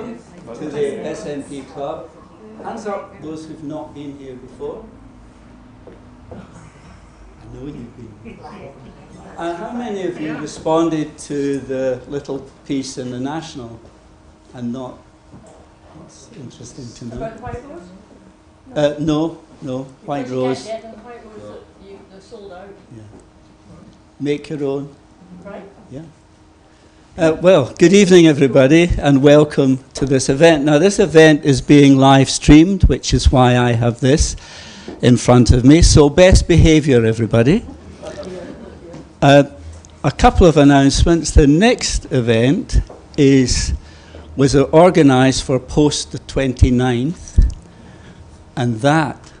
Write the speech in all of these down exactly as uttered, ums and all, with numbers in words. welcome to the S N P Club. Hands up those who've not been here before. I know you've been. And how many of you responded to the little piece in the National and not? It's interesting to know. About the White Rose? No, uh, no, no. White Rose. You can't get White Rose, you, they're sold out. Yeah. Make your own. Right. Yeah. Uh, well, good evening, everybody, and welcome to this event. Now, this event is being live streamed, which is why I have this in front of me. So, best behaviour, everybody. Uh, a couple of announcements. The next event is was organised for post the twenty-ninth, and that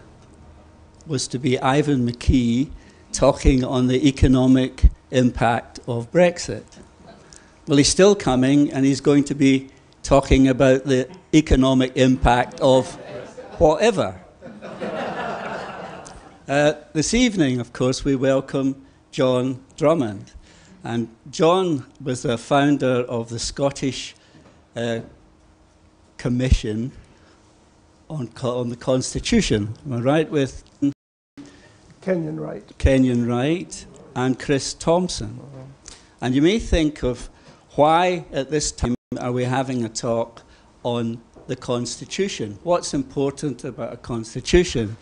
was to be Ivan McKee talking on the economic impact of Brexit. Well, he's still coming, and he's going to be talking about the economic impact of whatever. Uh, this evening, of course, we welcome John Drummond. And John was the founder of the Scottish uh, Commission on, co on the Constitution. Am I right with? Kenyon Wright. Kenyon Wright and Chris Thompson. And you may think of, why, at this time, are we having a talk on the Constitution? What's important about a Constitution?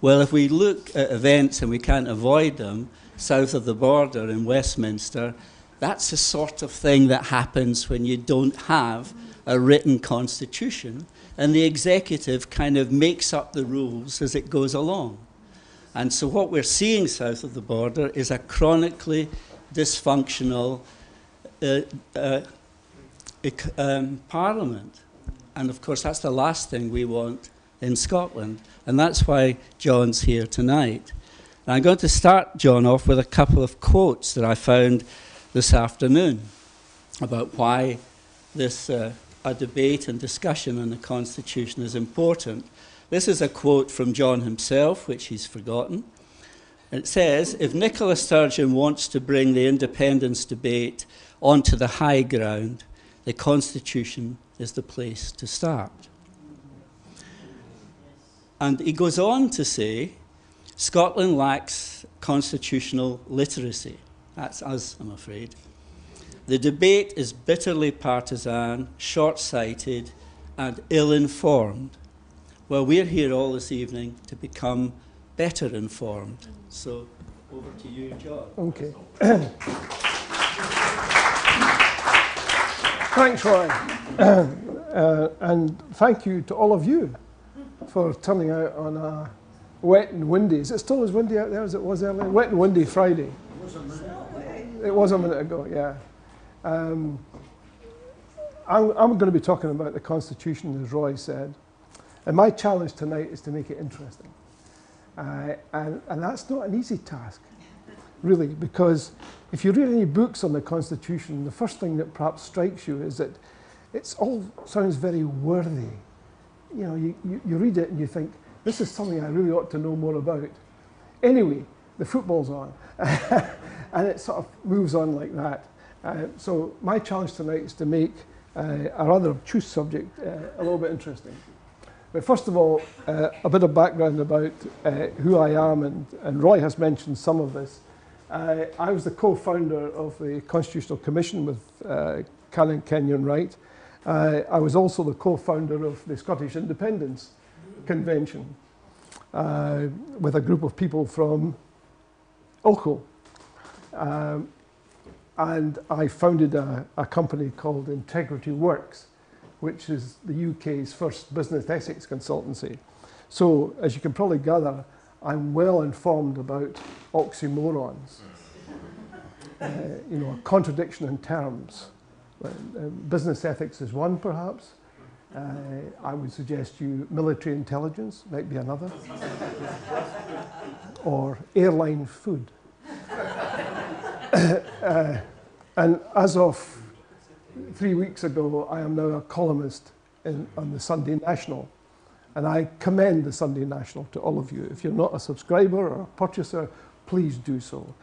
Well, if we look at events, and we can't avoid them, south of the border in Westminster, that's the sort of thing that happens when you don't have a written Constitution, and the executive kind of makes up the rules as it goes along. And so what we're seeing south of the border is a chronically dysfunctional Uh, uh, um, Parliament. And of course, that's the last thing we want in Scotland. And that's why John's here tonight. And I'm going to start John off with a couple of quotes that I found this afternoon about why this uh, a debate and discussion on the Constitution is important. This is a quote from John himself, which he's forgotten. It says, "If Nicola Sturgeon wants to bring the independence debate onto the high ground, the Constitution is the place to start." And he goes on to say, "Scotland lacks constitutional literacy." That's us, I'm afraid. "The debate is bitterly partisan, short-sighted, and ill-informed." Well, we're here all this evening to become better informed. So, over to you, John. Okay. Thanks, Roy. uh, and thank you to all of you for turning out on a wet and windy. Is it still as windy out there as it was earlier? Wet and windy Friday. It was a minute, it was a minute ago, yeah. Um, I'm, I'm going to be talking about the Constitution, as Roy said. And my challenge tonight is to make it interesting. Uh, and, and that's not an easy task, really, because if you read any books on the Constitution, the first thing that perhaps strikes you is that it all sounds very worthy. You know, you, you, you read it and you think, this is something I really ought to know more about. Anyway, the football's on, and it sort of moves on like that. Uh, so my challenge tonight is to make uh, a rather obtuse subject uh, a little bit interesting. But first of all, uh, a bit of background about uh, who I am, and, and Roy has mentioned some of this. Uh, I was the co-founder of the Constitutional Commission with uh, Canon Kenyon Wright. Uh, I was also the co-founder of the Scottish Independence Convention uh, with a group of people from Ojo. Um, and I founded a, a company called Integrity Works, which is the U K's first business ethics consultancy. So, as you can probably gather, I'm well informed about oxymorons, uh, you know, a contradiction in terms. Uh, business ethics is one, perhaps. Uh, I would suggest you military intelligence might be another, or airline food. uh, and as of three weeks ago, I am now a columnist in, on the Sunday National, and I commend the Sunday National to all of you. If you're not a subscriber or a purchaser, please do so.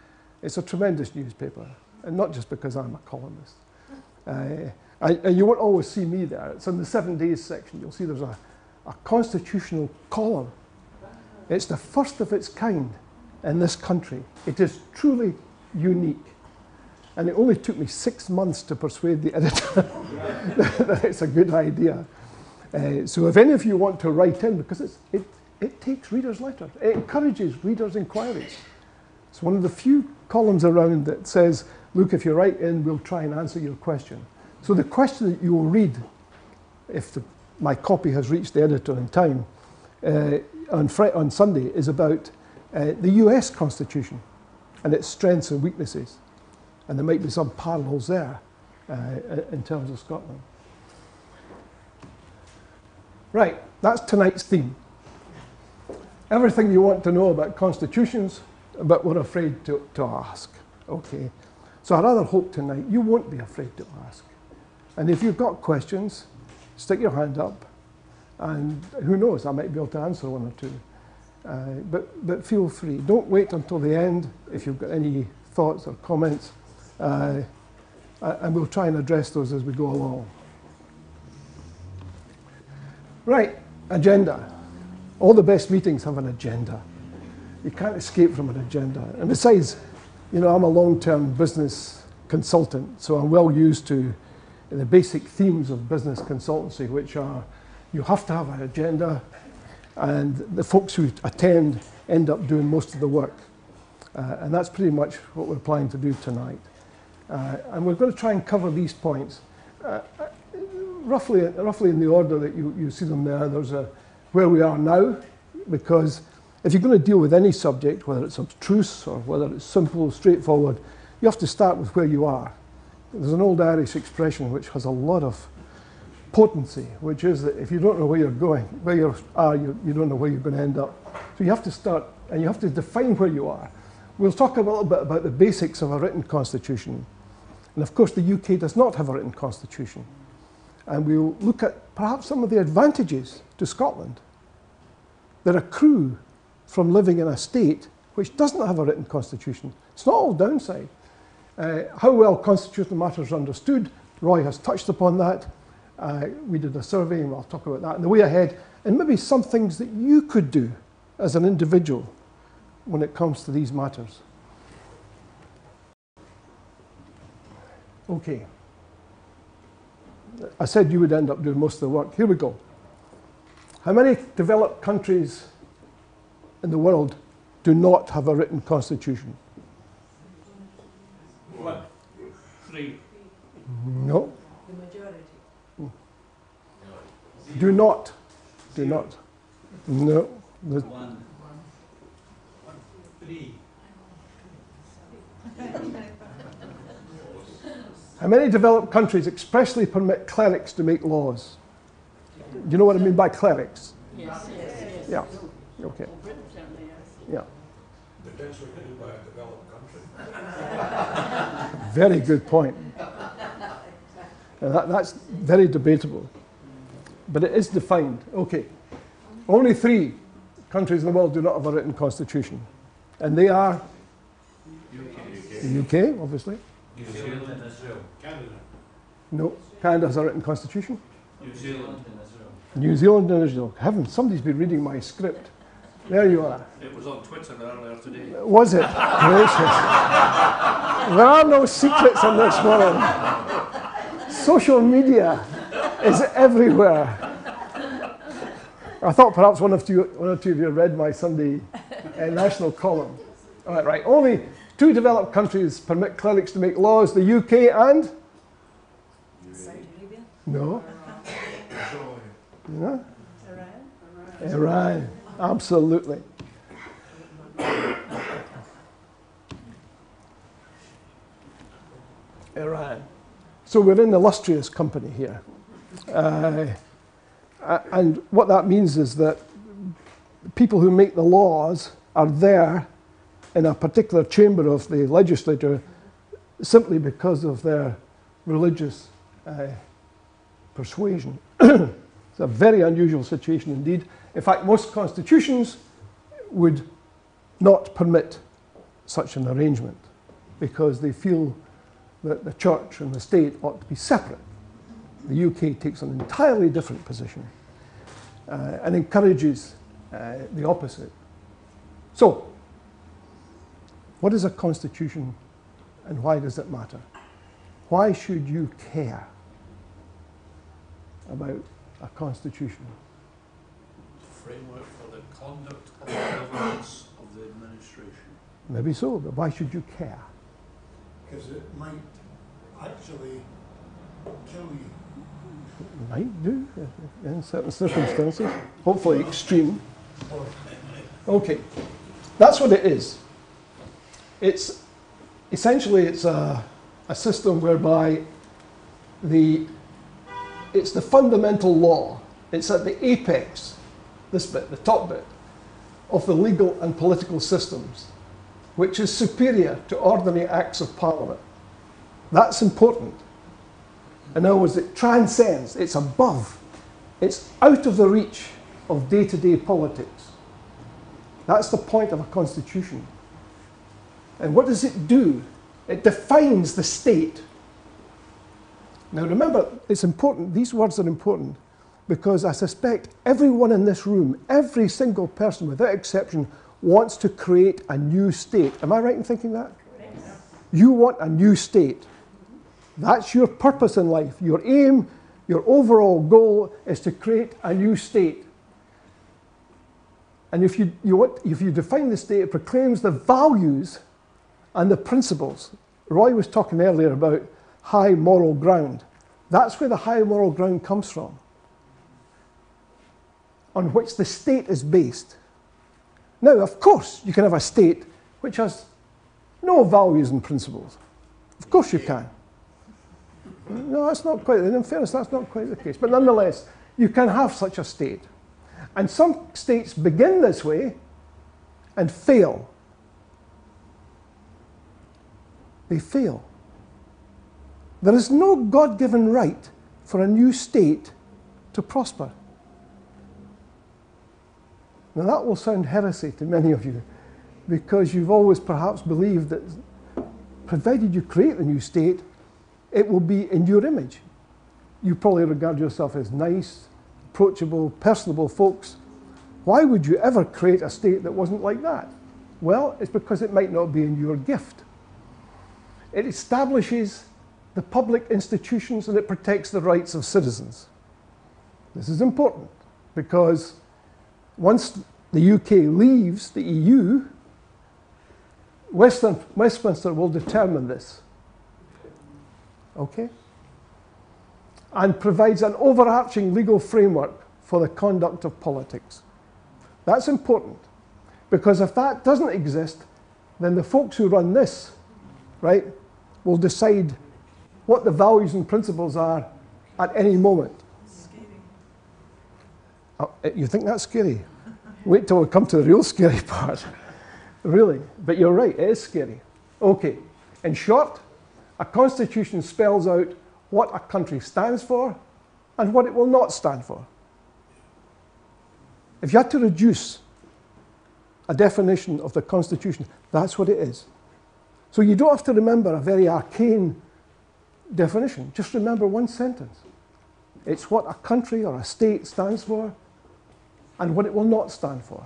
It's a tremendous newspaper, and not just because I'm a columnist. Uh, I, and you won't always see me there. It's in the seven days section. You'll see there's a, a constitutional column. It's the first of its kind in this country. It is truly unique. And it only took me six months to persuade the editor that it's a good idea. Uh, so if any of you want to write in, because it's, it, it takes readers' letters. It encourages readers' inquiries. It's one of the few columns around that says, look, if you write in, we'll try and answer your question. So the question that you will read, if the, my copy has reached the editor in time, uh, on, Friday, on Sunday is about uh, the U S Constitution and its strengths and weaknesses. And there might be some parallels there uh, in terms of Scotland. Right, that's tonight's theme. Everything you want to know about constitutions, but we're afraid to, to ask. Okay, so I rather hope tonight you won't be afraid to ask. And if you've got questions, stick your hand up, and who knows, I might be able to answer one or two. Uh, but, but feel free. Don't wait until the end if you've got any thoughts or comments, uh, and we'll try and address those as we go along. Right, agenda. All the best meetings have an agenda. You can't escape from an agenda. And besides, you know, I'm a long-term business consultant, so I'm well used to the basic themes of business consultancy, which are you have to have an agenda, and the folks who attend end up doing most of the work. Uh, and that's pretty much what we're planning to do tonight. Uh, and we're going to try and cover these points uh, roughly, roughly in the order that you, you see them there. There's a, where we are now, because if you're going to deal with any subject, whether it's abstruse or whether it's simple, straightforward, you have to start with where you are. There's an old Irish expression which has a lot of potency, which is that if you don't know where you're going, where you are, you, you don't know where you're going to end up. So you have to start, and you have to define where you are. We'll talk a little bit about the basics of a written constitution. And of course, the U K does not have a written constitution. And we'll look at perhaps some of the advantages to Scotland that accrue from living in a state which doesn't have a written constitution. It's not all downside. Uh, how well constitutional matters are understood, Roy has touched upon that. Uh, we did a survey, and I'll talk about that in the way ahead. And maybe some things that you could do as an individual when it comes to these matters. Okay. I said you would end up doing most of the work. Here we go. How many developed countries in the world do not have a written constitution? One. Three. No. The majority. No. Do not. Do Zero. Not. No. There's one. How many developed countries expressly permit clerics to make laws? Do you know what I mean by clerics? Yes. Yes. Yeah. Okay. Yeah. Very good point. That, that's very debatable, but it is defined. Okay. Only three countries in the world do not have a written constitution. And they are U K, the U K obviously. New Zealand and Israel. Canada. No, Canada has a written constitution. New Zealand and Israel. New Zealand and Israel. Heaven, somebody's been reading my script. There you are. It was on Twitter earlier today. Was it? Gracious. There are no secrets in this world. Social media is everywhere. I thought perhaps one of two, one or two of you read my Sunday National column. All right, right. Only two developed countries permit clerics to make laws: the U K and Saudi Arabia. No. Iran. Yeah. Iran. Iran. Absolutely. Iran. So we're in illustrious company here, uh, and what that means is that people who make the laws are there in a particular chamber of the legislature simply because of their religious uh, persuasion. It's a very unusual situation indeed. In fact, most constitutions would not permit such an arrangement because they feel that the church and the state ought to be separate. the U K takes an entirely different position uh, and encourages uh, the opposite. So, what is a constitution and why does it matter? Why should you care about a constitution? Framework for the conduct of the governance of the administration. Maybe so, but why should you care? Because it might actually kill you. It might do, in certain circumstances. Hopefully extreme. Okay, that's what it is. It's essentially it's a, a system whereby the it's the fundamental law. It's at the apex, this bit, the top bit, of the legal and political systems, which is superior to ordinary acts of parliament. That's important. In other words, it transcends, it's above, it's out of the reach of day-to-day politics. That's the point of a constitution. And what does it do? It defines the state. Now remember, it's important, these words are important, because I suspect everyone in this room, every single person without exception, wants to create a new state. Am I right in thinking that? Yes. You want a new state. That's your purpose in life. Your aim, your overall goal is to create a new state. And if you, you want, if you define the state, it proclaims the values and the principles. Roy was talking earlier about high moral ground. That's where the high moral ground comes from, on which the state is based. Now, of course, you can have a state which has no values and principles. Of course you can. No, that's not quite, in fairness, that's not quite the case. But nonetheless, you can have such a state. And some states begin this way and fail. They fail. There is no God-given right for a new state to prosper. Now that will sound heresy to many of you, because you've always perhaps believed that provided you create the new state, it will be in your image. You probably regard yourself as nice, approachable, personable folks. Why would you ever create a state that wasn't like that? Well, it's because it might not be in your gift. It establishes the public institutions and it protects the rights of citizens. This is important because once the U K leaves the E U, Western, Westminster will determine this, okay? And provides an overarching legal framework for the conduct of politics. That's important, because if that doesn't exist, then the folks who run this, right, will decide what the values and principles are at any moment. You think that's scary? Wait till we come to the real scary part. Really, but you're right, it is scary. Okay, in short, a constitution spells out what a country stands for and what it will not stand for. If you had to reduce a definition of the constitution, that's what it is. So you don't have to remember a very arcane definition, just remember one sentence. It's what a country or a state stands for and what it will not stand for.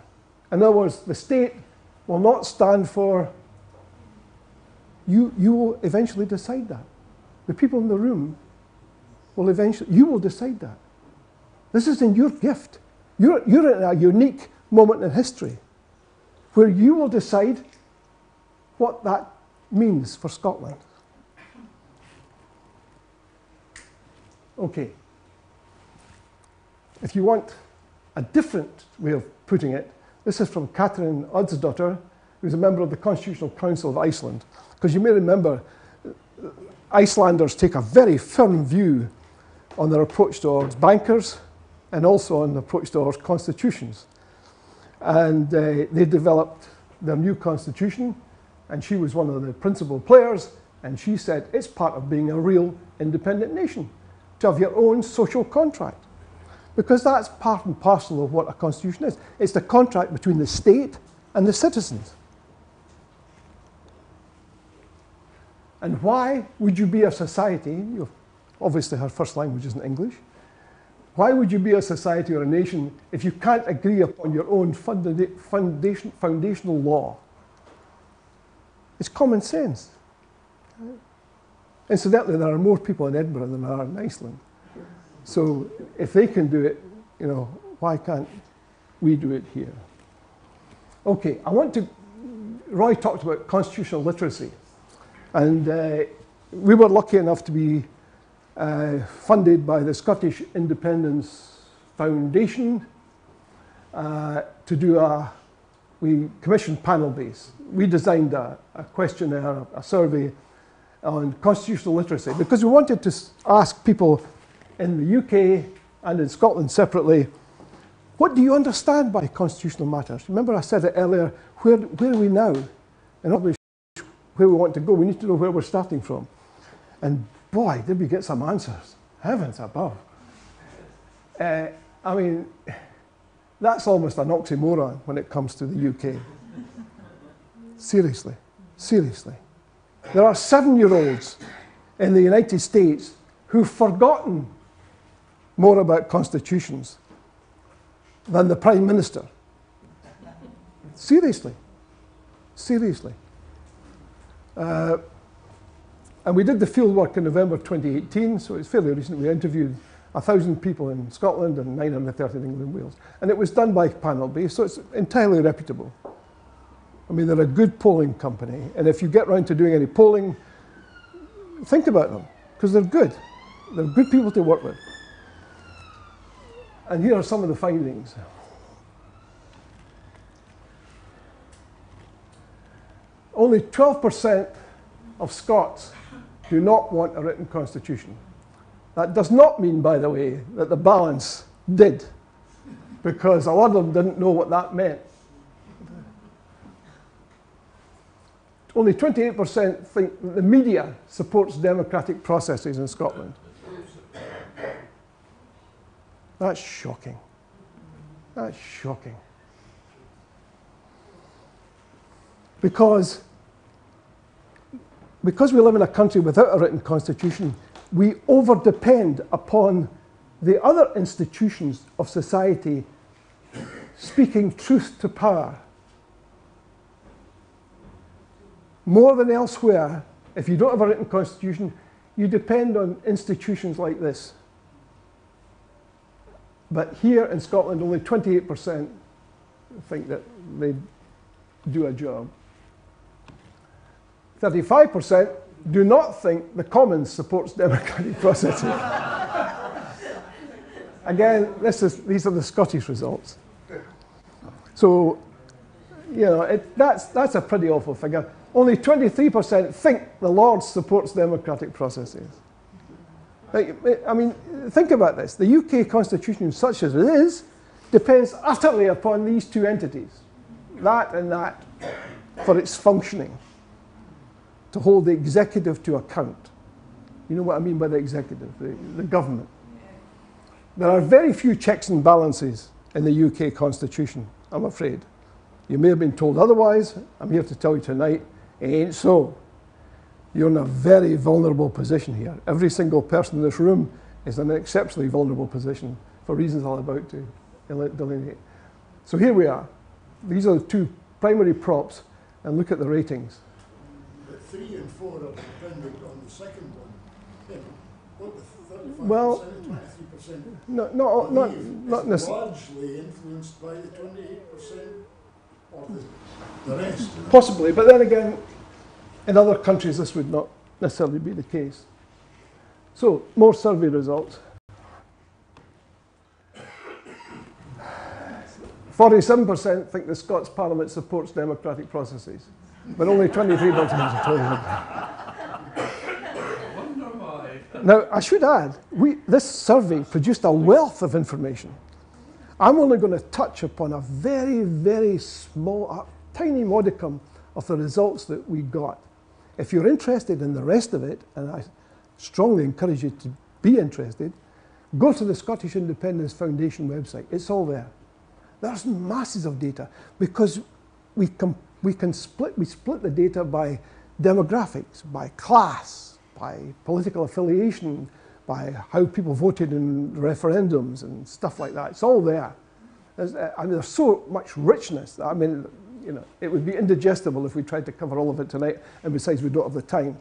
In other words, the state will not stand for, you, you will eventually decide that. The people in the room will eventually, you will decide that. This is in your gift. You're, you're in a unique moment in history where you will decide what that means for Scotland. Okay. If you want a different way of putting it, this is from Catherine Oddsdottir, who's a member of the Constitutional Council of Iceland. Because you may remember, Icelanders take a very firm view on their approach towards bankers and also on the approach towards constitutions. And uh, they developed their new constitution, and she was one of the principal players, and she said it's part of being a real independent nation, to have your own social contract. Because that's part and parcel of what a constitution is. It's the contract between the state and the citizens. And why would you be a society, you've Obviously, her first language isn't English. Why would you be a society or a nation if you can't agree upon your own funda foundation, foundational law? It's common sense. Right? Incidentally, there are more people in Edinburgh than there are in Iceland. So if they can do it, you know, why can't we do it here? Okay, I want to, Roy talked about constitutional literacy. And uh, we were lucky enough to be uh, funded by the Scottish Independence Foundation uh, to do a, we commissioned Panel Base. We designed a, a questionnaire, a survey on constitutional literacy, because we wanted to ask people in the U K and in Scotland separately, what do you understand by constitutional matters? Remember I said it earlier, where, where are we now? And obviously where we want to go, we need to know where we're starting from. And boy, did we get some answers. Heavens above. Uh, I mean, that's almost an oxymoron when it comes to the U K. Seriously, seriously. There are seven-year-olds in the United States who've forgotten more about constitutions than the Prime Minister. Seriously. Seriously. Uh, and we did the fieldwork in November twenty eighteen, so it's fairly recent. We interviewed one thousand people in Scotland and nine hundred thirty in England and Wales. And it was done by Panel Base, so it's entirely reputable. I mean, they're a good polling company. And if you get round to doing any polling, think about them, because they're good. They're good people to work with. And here are some of the findings. Only twelve percent of Scots do not want a written constitution. That does not mean, by the way, that the balance did, because a lot of them didn't know what that meant. Only twenty-eight percent think that the media supports democratic processes in Scotland. That's shocking. That's shocking. Because, because we live in a country without a written constitution, we over-depend upon the other institutions of society speaking truth to power. More than elsewhere, if you don't have a written constitution, you depend on institutions like this. But here in Scotland, only twenty-eight percent think that they do a job. thirty-five percent do not think the Commons supports democratic processes. Again, this is, these are the Scottish results. So, you know, it, that's, that's a pretty awful figure. Only twenty-three percent think the Lord supports democratic processes. I mean, think about this. The U K Constitution, such as it is, depends utterly upon these two entities, that and that, for its functioning, to hold the executive to account. You know what I mean by the executive, the, the government. There are very few checks and balances in the U K Constitution, I'm afraid. You may have been told otherwise. I'm here to tell you tonight, it ain't so. You're in a very vulnerable position here. Every single person in this room is in an exceptionally vulnerable position for reasons I'm about to delineate. So here we are. These are the two primary props, and look at the ratings. But three and four are dependent on the second one. Yeah, what, the thirty-five percent, well, twenty-three percent? No, no, not, not necessarily. Largely influenced by the twenty-eight percent or the, the rest. Possibly, but then again, in other countries, this would not necessarily be the case. So, more survey results. forty-seven percent think the Scots Parliament supports democratic processes, but only twenty-three percent. I wonder why. Now, I should add, we, this survey produced a wealth of information. I'm only going to touch upon a very, very small, a tiny modicum of the results that we got. If you're interested in the rest of it, and I strongly encourage you to be interested, go to the Scottish Independence Foundation website. It's all there. There's masses of data, because we, we can split, we split the data by demographics, by class, by political affiliation, by how people voted in referendums and stuff like that. It's all there. There's, I mean, there's so much richness. I mean, you know, it would be indigestible if we tried to cover all of it tonight, and besides, we don't have the time.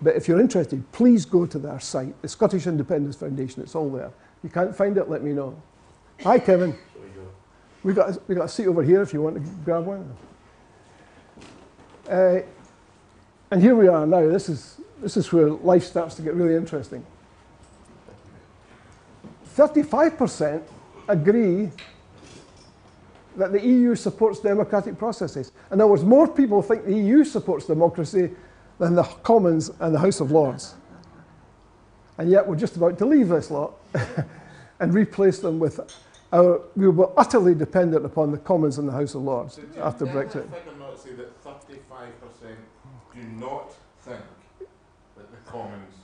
But if you're interested, please go to their site, the Scottish Independence Foundation. It's all there. If you can't find it, let me know. Hi, Kevin. We got we got a seat over here if you want to grab one. Uh, and here we are now. This is this is where life starts to get really interesting. thirty-five percent agree that the E U supports democratic processes. In other words, more people think the E U supports democracy than the Commons and the House of Lords. And yet we're just about to leave this lot and replace them with our, we were utterly dependent upon the Commons and the House of Lords so after Brexit. I think I'm not saying that thirty-five percent do not think that the Commons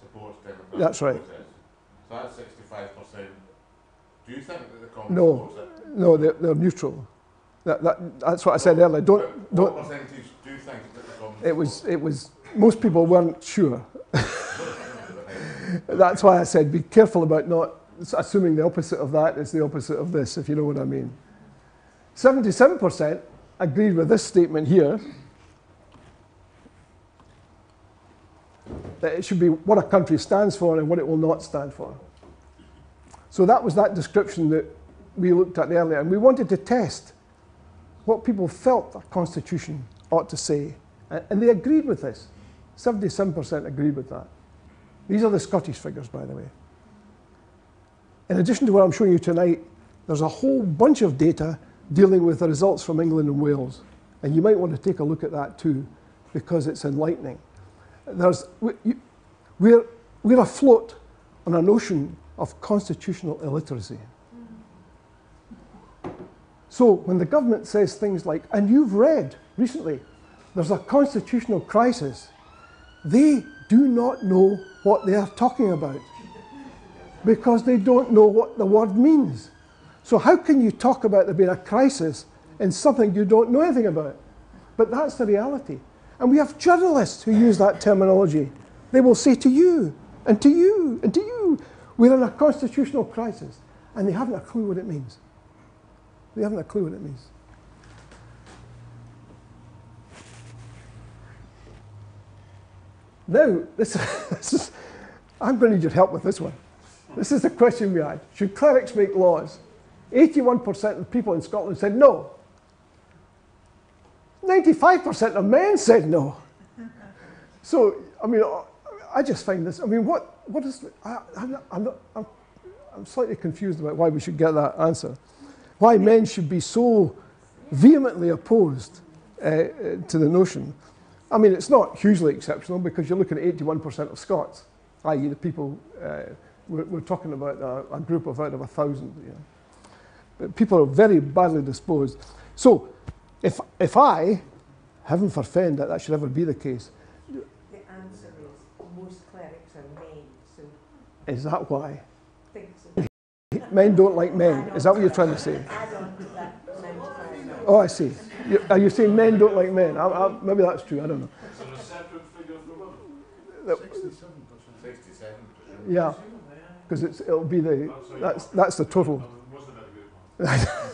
supports democratic That's right. process. So that's sixty-five percent. Do you think that the Commons no, supports it? No, they're, they're neutral. That, that, that's what I said earlier. Don't, don't, what percentage do you think that the Commons it was, it was, most people weren't sure. That's why I said be careful about not assuming the opposite of that is the opposite of this, if you know what I mean. seventy-seven percent agreed with this statement here, that it should be what a country stands for and what it will not stand for. So that was that description that we looked at earlier, and we wanted to test what people felt a constitution ought to say, and they agreed with this. seventy-seven percent agreed with that. These are the Scottish figures, by the way. In addition to what I'm showing you tonight, there's a whole bunch of data dealing with the results from England and Wales, and you might want to take a look at that too, because it's enlightening. There's, we're, we're afloat on a notion of constitutional illiteracy. So when the government says things like, and you've read recently, there's a constitutional crisis, they do not know what they are talking about because they don't know what the word means. So how can you talk about there being a crisis in something you don't know anything about? But that's the reality. And we have journalists who use that terminology. They will say to you, and to you, and to you, we're in a constitutional crisis. And they haven't a clue what it means. They haven't a clue what it means. Now, this, this is, I'm going to need your help with this one. This is the question we had. Should clerics make laws? eighty-one percent of people in Scotland said no. ninety-five percent of men said no. So, I mean, I just find this, I mean, what, what is, I, I'm, not, I'm, not, I'm, I'm slightly confused about why we should get that answer. Why men should be so vehemently opposed uh, to the notion. I mean, it's not hugely exceptional because you're looking at eighty-one percent of Scots, that is the people, uh, we're, we're talking about a, a group of out of a thousand, you know. But people are very badly disposed. So, If, if I, heaven forfend that that should ever be the case. The answer is most clerics are men, so... Is that why? I think so. Men don't like men. Is that what you're trying to say? Add on to that. Oh, I see. You're, are you saying men don't like men? I, I, maybe that's true, I don't know. So a separate figure for women? sixty-seven percent. sixty-seven percent. Yeah, because it'll be the... That's, that's the total. Wasn't that a good one?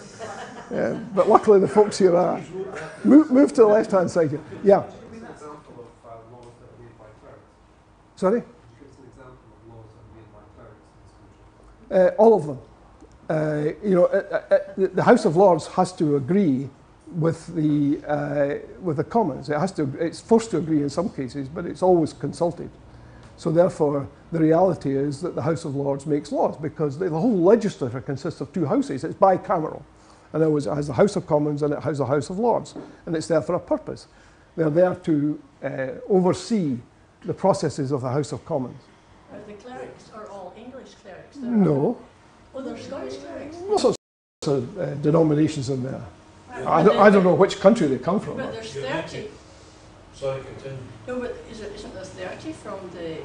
Yeah, but luckily the folks here are. Move, move to the left-hand side here. Yeah. Could you give an example of uh, laws that are made by clerics? Sorry? Could you give us an example of laws that are made by clerics in this country? Uh, all of them. Uh, you know, uh, uh, the House of Lords has to agree with the uh, with the Commons. It has to. It's forced to agree in some cases, but it's always consulted. So therefore, the reality is that the House of Lords makes laws because the whole legislature consists of two houses. It's bicameral. And it, was, it has the House of Commons and it has the House of Lords, and it's there for a purpose. They're there to uh, oversee the processes of the House of Commons. But the clerics are all English clerics? They're no. All, oh, they're Scottish clerics? All sorts of uh, denominations in there. Yeah. I, don't, I don't know which country they come from. But there's thirty. Sorry, continue. No, but isn't there thirty from the, uh,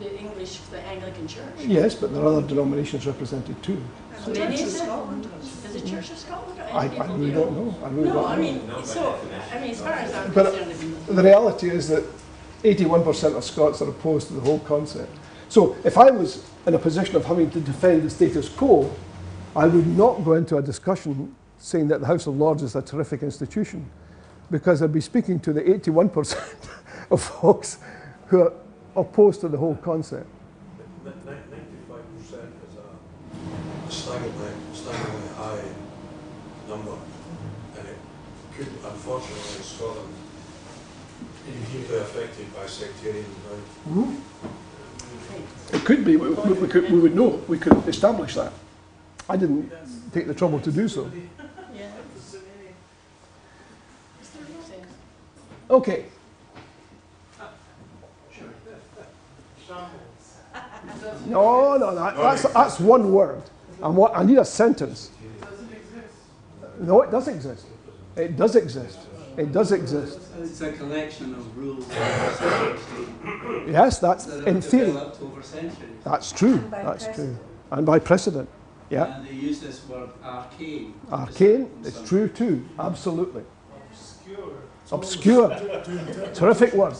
the English, the Anglican Church? Yes, but there are other denominations represented too. The Church of Scotland does. Is the Church of Scotland? I, I really don't know. I really no, don't I mean, know. So, I mean, as far as I'm but concerned... The reality is that eighty-one percent of Scots are opposed to the whole concept. So if I was in a position of having to defend the status quo, I would not go into a discussion saying that the House of Lords is a terrific institution, because I'd be speaking to the eighty-one percent of folks who are opposed to the whole concept. ninety-five percent is a staggeringly, staggeringly high number, and it could, unfortunately, in Scotland, be hugely affected by sectarian divide. Mm-hmm. It could be. We, we, we, could, we would know. We could establish that. I didn't take the trouble to do so. Okay. No, no, that, that's, that's one word. And what, I need a sentence. No, it does exist. It does exist. It does exist. It's a collection of rules. Yes, that's in theory. That's true. That's true. And by precedent. Yeah. And they use this word arcane. Arcane, it's true too, absolutely. Obscure. Obscure. Terrific word.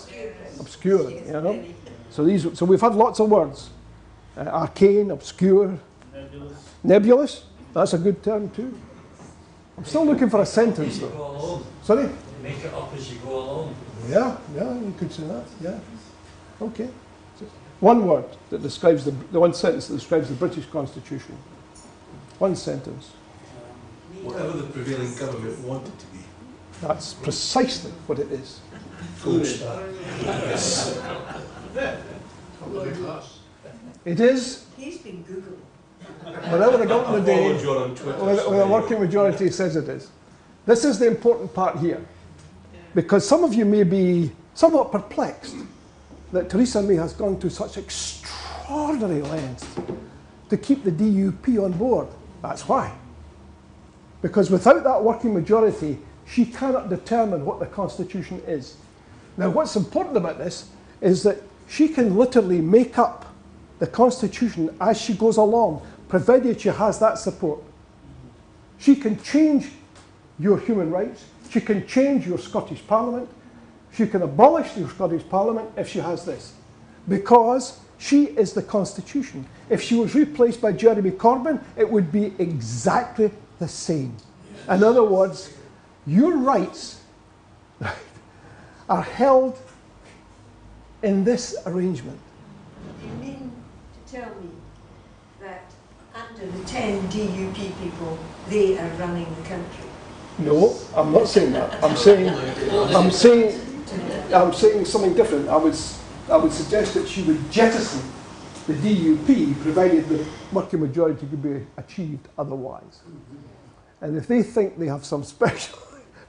Obscure, you know. So these, so we've had lots of words. Uh, arcane, obscure. Nebulous. Nebulous, that's a good term too. I'm still looking for a sentence though. Sorry? Make it up as you go along. Yeah, yeah, you could say that, yeah. Okay. One word that describes the, the one sentence that describes the British Constitution. One sentence. Whatever the prevailing government wanted to be. That's precisely what it is. It is. He's been Googling. Whenever I got on the day, when a working majority says it is. This is the important part here. Because some of you may be somewhat perplexed that Theresa May has gone to such extraordinary lengths to keep the D U P on board. That's why. Because without that working majority, she cannot determine what the Constitution is. Now, what's important about this is that she can literally make up the Constitution as she goes along, provided she has that support. She can change your human rights. She can change your Scottish Parliament. She can abolish your Scottish Parliament if she has this. Because she is the Constitution. If she was replaced by Jeremy Corbyn, it would be exactly the same. In other words, your rights are held in this arrangement. You mean to tell me that under the ten D U P people, they are running the country? No, I'm not saying that. I'm saying, I'm saying, I'm saying something different. I was. I would suggest that she would jettison the D U P, provided the working majority could be achieved otherwise. And if they think they have some special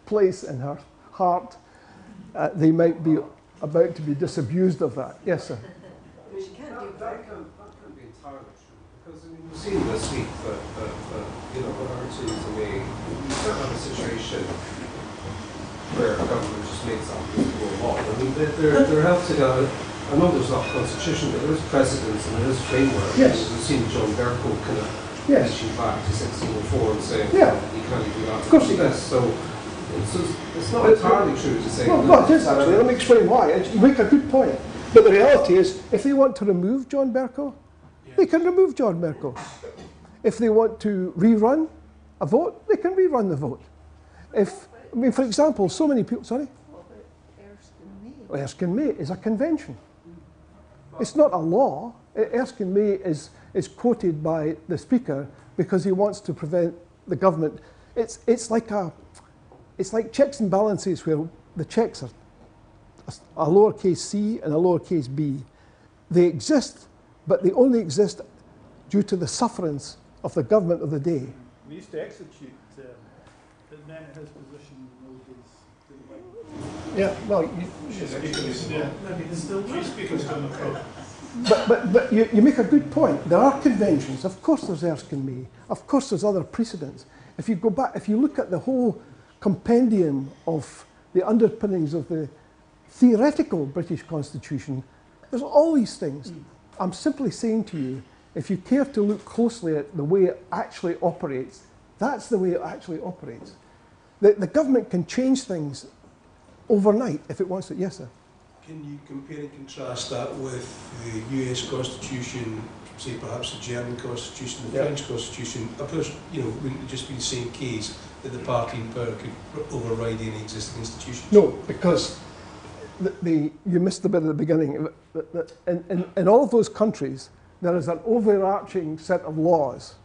place in her heart, uh, they might be about to be disabused of that. Yes, sir? Well, she can't do that. That can, that can be entirely true, because I mean, we've seen this week that, that, that you know, what our teams away, we don't have a situation where a government just makes up the law. I mean, they're, they're held together. I know there's not a constitution, but there is precedence and there is framework. Yes. We've seen John Bercow kind of yes. reaching back to sixteen oh four and saying, yeah, you can't do that. Of course he does. So it's, just, it's not it's entirely true, true to say. No, no, it is actually. Let me explain why. You make a good point. But the reality is, if they want to remove John Bercow, yeah. they can remove John Bercow. If they want to rerun a vote, they can rerun the vote. If, I mean, for example, so many people, sorry? What about Erskine May? Erskine May is a convention. It's not a law. Erskine May is, is quoted by the Speaker because he wants to prevent the government. It's, it's, like a, it's like checks and balances where the checks are a lowercase c and a lowercase b. They exist, but they only exist due to the sufferance of the government of the day. We used to execute uh, the men in his position in those days. Yeah, well, you, but, but, but you, you make a good point. There are conventions. Of course there's Erskine May. Of course there's other precedents. If you go back, if you look at the whole compendium of the underpinnings of the theoretical British Constitution, there's all these things. Mm. I'm simply saying to you, if you care to look closely at the way it actually operates, that's the way it actually operates. The, the government can change things overnight if it wants to. Yes, sir? Can you compare and contrast that with the U S Constitution, say perhaps the German Constitution, the yeah. French Constitution? Of course, you know, wouldn't it just be the same case that the party in power could override any existing institutions? No, because the, the, you missed the bit at the beginning. In, in, in all of those countries, there is an overarching set of laws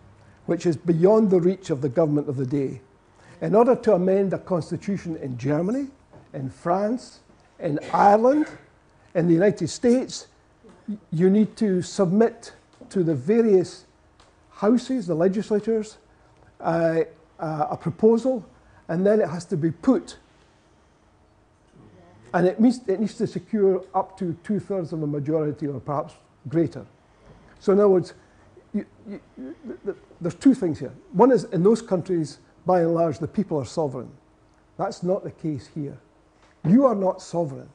which is beyond the reach of the government of the day. In order to amend a constitution in Germany, in France, in Ireland, in the United States, you need to submit to the various houses, the legislatures, uh, uh, a proposal, and then it has to be put. And it means it needs to secure up to two-thirds of a majority, or perhaps greater. So in other words, you, you, you, there's two things here. One is, in those countries, by and large, the people are sovereign. That's not the case here. You are not sovereign.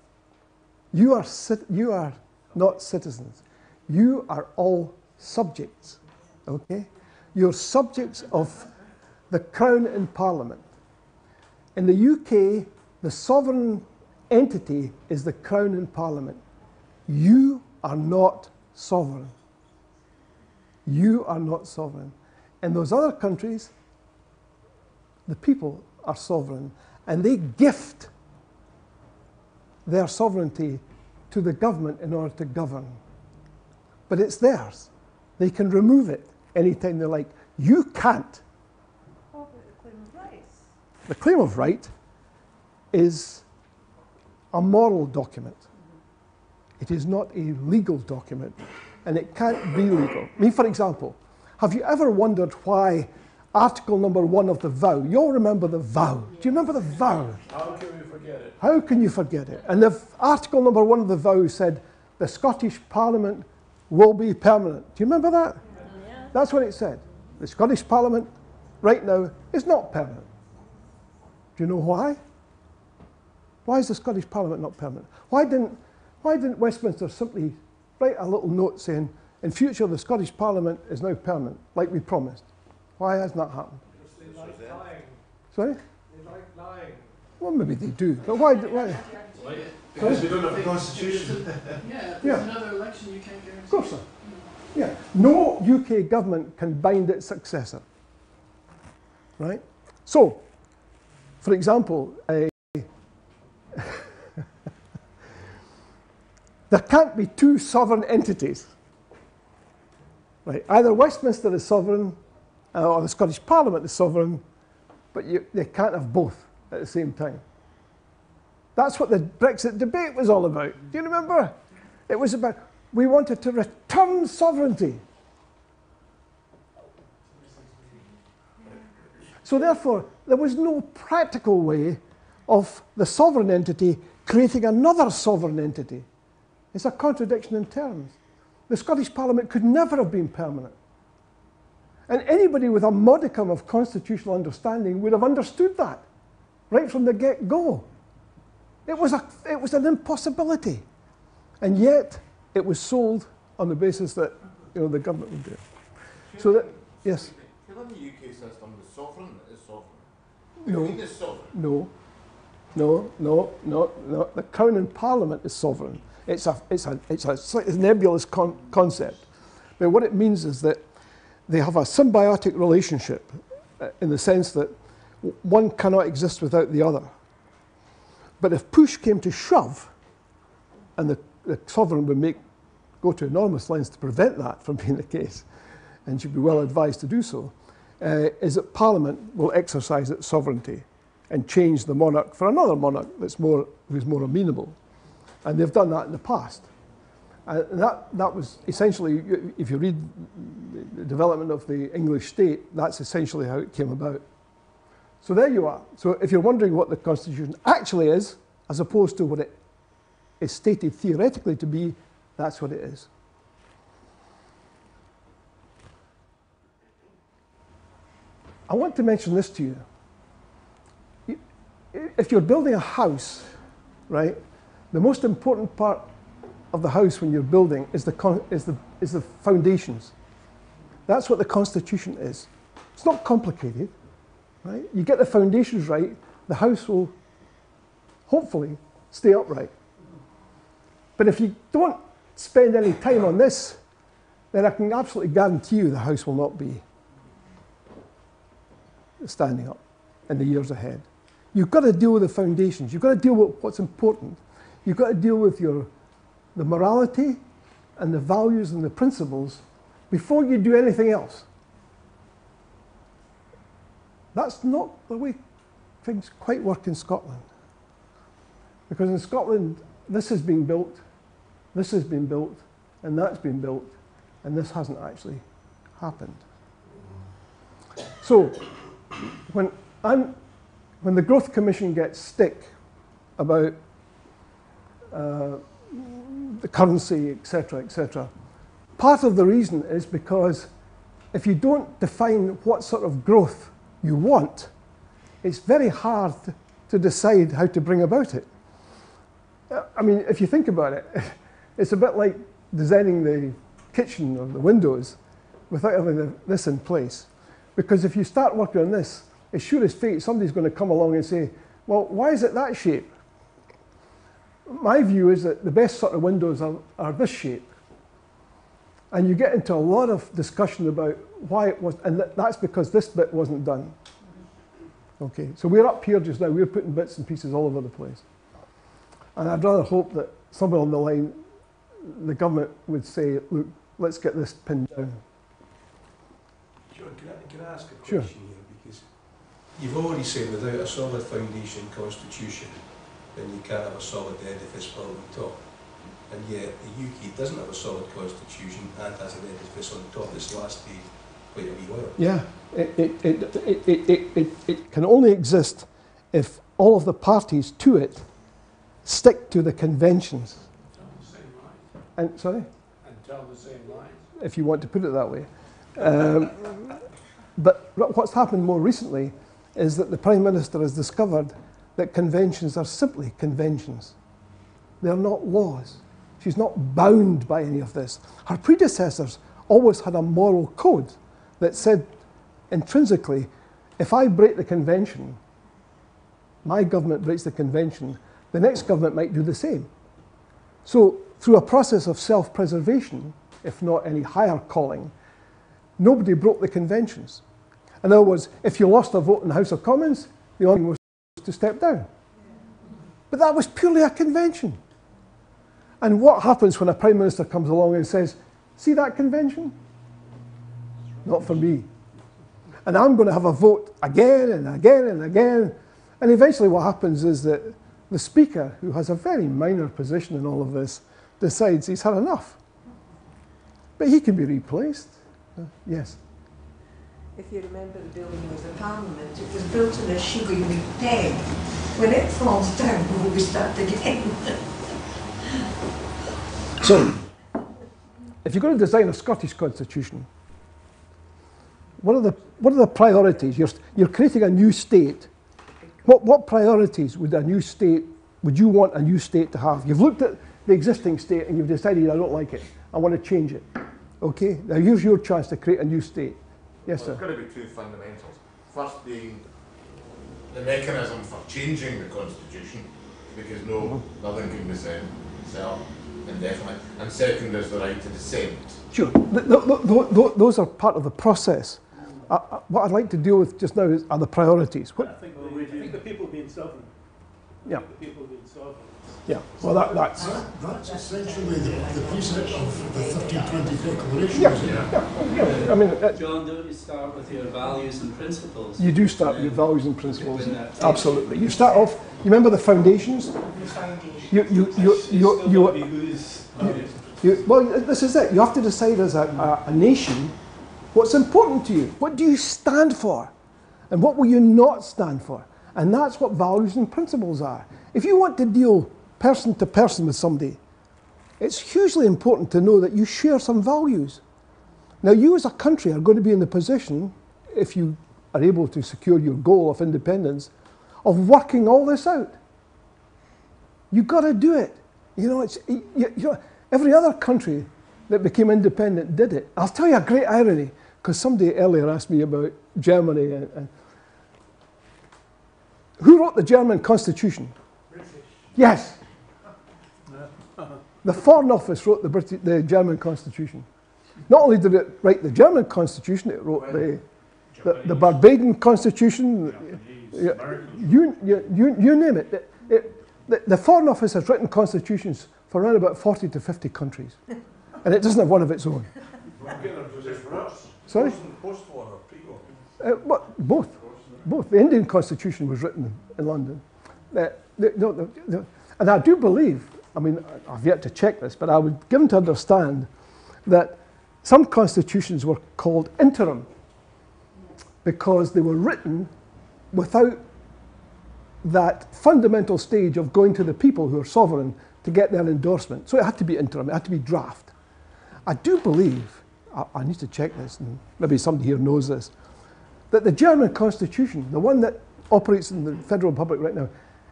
You are, you are not citizens. You are all subjects, okay? You're subjects of the Crown and Parliament. In the U K, the sovereign entity is the Crown and Parliament. You are not sovereign. You are not sovereign. In those other countries, the people are sovereign, and they gift their sovereignty to the government in order to govern. But it's theirs. They can remove it anytime they like. You can't. What about the claim of rights? The claim of right is a moral document. Mm-hmm. It is not a legal document, and it can't be legal. I mean, for example, have you ever wondered why Article number one of the vow? You all remember the vow. Do you remember the vow? How can you forget it? How can you forget it? And the article number one of the vow said, the Scottish Parliament will be permanent. Do you remember that? Yeah. That's what it said. The Scottish Parliament right now is not permanent. Do you know why? Why is the Scottish Parliament not permanent? Why didn't, why didn't Westminster simply write a little note saying, in future the Scottish Parliament is now permanent, like we promised? Why has that happened? Because they like lying. Sorry? They like lying. Well, maybe they do, but why? why? Well, because we don't have a constitution. Yeah, if there's yeah. another election, you can't guarantee. Of course, sir. Yeah. No U K government can bind its successor. Right? So, for example, uh, there can't be two sovereign entities. Right? Either Westminster is sovereign, Uh, or the Scottish Parliament is sovereign, but you, they can't have both at the same time. That's what the Brexit debate was all about. Do you remember? It was about, we wanted to return sovereignty. So therefore, there was no practical way of the sovereign entity creating another sovereign entity. It's a contradiction in terms. The Scottish Parliament could never have been permanent. And anybody with a modicum of constitutional understanding would have understood that right from the get-go. It was a, it was an impossibility. And yet, it was sold on the basis that, you know, the government would do it. So that, yes? If you live in the U K system, the sovereign is sovereign. No. The Queen is sovereign. No. No, no, no, no. The Crown and Parliament is sovereign. It's a, it's a, it's a slightly nebulous con concept. But what it means is that they have a symbiotic relationship uh, in the sense that one cannot exist without the other. But if push came to shove, and the, the sovereign would make, go to enormous lengths to prevent that from being the case, and should be well advised to do so, uh, is that Parliament will exercise its sovereignty and change the monarch for another monarch that's more, who's more amenable. And they've done that in the past. Uh, that, that was essentially, if you read the development of the English state, that's essentially how it came about. So there you are. So if you're wondering what the Constitution actually is, as opposed to what it is stated theoretically to be, that's what it is. I want to mention this to you. If you're building a house, right, the most important part of the house when you're building is the, con is, the, is the foundations. That's what the Constitution is. It's not complicated, right? You get the foundations right, the house will hopefully stay upright. But if you don't spend any time on this, then I can absolutely guarantee you the House will not be standing up in the years ahead. You've got to deal with the foundations. You've got to deal with what's important. You've got to deal with your, the morality and the values and the principles before you do anything else. That's not the way things quite work in Scotland. Because in Scotland, this has been built, this has been built, and that's been built, and this hasn't actually happened. So, when, I'm, when the Growth Commission gets stick about uh, the currency, et cetera, et cetera, part of the reason is because if you don't define what sort of growth you want, it's very hard to decide how to bring about it. I mean, if you think about it, it's a bit like designing the kitchen or the windows without having this in place. Because if you start working on this, it's sure as fate somebody's going to come along and say, well, why is it that shape? My view is that the best sort of windows are, are this shape. And you get into a lot of discussion about why it was, and that's because this bit wasn't done. Okay, so we're up here just now, we're putting bits and pieces all over the place. And I'd rather hope that somewhere on the line, the government would say, look, let's get this pinned down. John, can I, can I ask a question sure. here? Because you've already said without a solid foundation constitution, then you can't have a solid edifice built on top. And yet the U K doesn't have a solid constitution and has an edifice on top that's lasted quite a wee while. Yeah, it, it, it, it, it, it, it, it can only exist if all of the parties to it stick to the conventions. The same lines. And sorry? And tell the same lines. If you want to put it that way. Um, but what's happened more recently is that the Prime Minister has discovered that conventions are simply conventions. They're not laws. She's not bound by any of this. Her predecessors always had a moral code that said intrinsically, if I break the convention, my government breaks the convention, the next government might do the same. So through a process of self-preservation, if not any higher calling, nobody broke the conventions. In other words, if you lost a vote in the House of Commons, the only thing was to step down. But that was purely a convention. And what happens when a Prime Minister comes along and says, see that convention? Not for me. And I'm going to have a vote again and again and again. And eventually what happens is that the Speaker, who has a very minor position in all of this, decides he's had enough. But he can be replaced. Uh, yes? If you remember the building was the Parliament, it was built in a shivering peg. When it falls down, we'll be starting again. So, if you're going to design a Scottish constitution, what are the, what are the priorities? You're, you're creating a new state. What, what priorities would a new state, would you want a new state to have? You've looked at the existing state and you've decided, I don't like it, I want to change it. Okay, now here's your chance to create a new state. Yes, well, sir? There's got to be two fundamentals. First, the, the mechanism for changing the constitution, because no, mm-hmm. nothing can be said itself indefinitely. And second is the right to dissent. Sure, th th th th those are part of the process. I, I, what I'd like to deal with just now is, are the priorities. What? I, think the, I think the people being sovereign. Yeah. The people being sovereign. Yeah. Well, that, that's that, that's essentially the, the precept of the thirteen twenty Declaration. Yeah. Yeah. yeah. yeah. I mean, uh, John, don't you start with your values and principles? You do start with your values and principles. Absolutely. You start off. You remember the foundations. The foundations. You you you you you. you, you, you well, this is it. You have to decide as a, a, a nation. What's important to you? What do you stand for? And what will you not stand for? And that's what values and principles are. If you want to deal person to person with somebody, it's hugely important to know that you share some values. Now, you as a country are going to be in the position, if you are able to secure your goal of independence, of working all this out. You've got to do it. You know, it's, you, you know, every other country that became independent did it. I'll tell you a great irony, because somebody earlier asked me about Germany. And, and who wrote the German constitution? British. Yes. the Foreign Office wrote the, British, the German Constitution. Not only did it write the German Constitution, it wrote the, the, the Barbadian Constitution, Japanese, you, you, you, you name it. it, it the, the Foreign Office has written constitutions for around about forty to fifty countries, and it doesn't have one of its own. Sorry? Uh, but both. Both. The Indian Constitution was written in London. Uh, the, no, the, the, and I do believe, I mean, I've yet to check this, but I would give them to understand that some constitutions were called interim because they were written without that fundamental stage of going to the people who are sovereign to get their endorsement. So it had to be interim, it had to be draft. I do believe, I, I need to check this, and maybe somebody here knows this, that the German Constitution, the one that operates in the Federal Republic right now,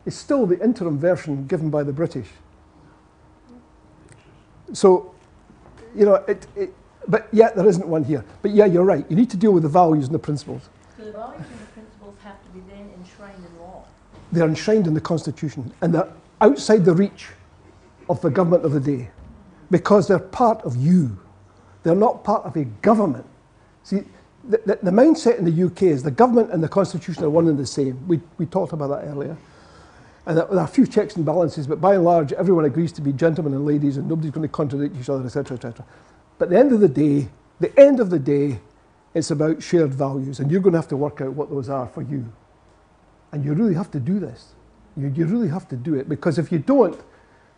is still the interim version given by the British. So, you know, it, it, but yet there isn't one here. But yeah, you're right. You need to deal with the values and the principles. So the values and the principles have to be then enshrined in law. They're enshrined in the Constitution, and they're outside the reach of the government of the day, because they're part of you. They're not part of a government. See, the, the, the mindset in the U K is the government and the Constitution are one and the same. We, we talked about that earlier. And there are a few checks and balances, but by and large, everyone agrees to be gentlemen and ladies, and nobody's going to contradict each other, et cetera, et cetera. But at the end of the day, the end of the day, it's about shared values, and you're going to have to work out what those are for you. And you really have to do this. You, you really have to do it, because if you don't,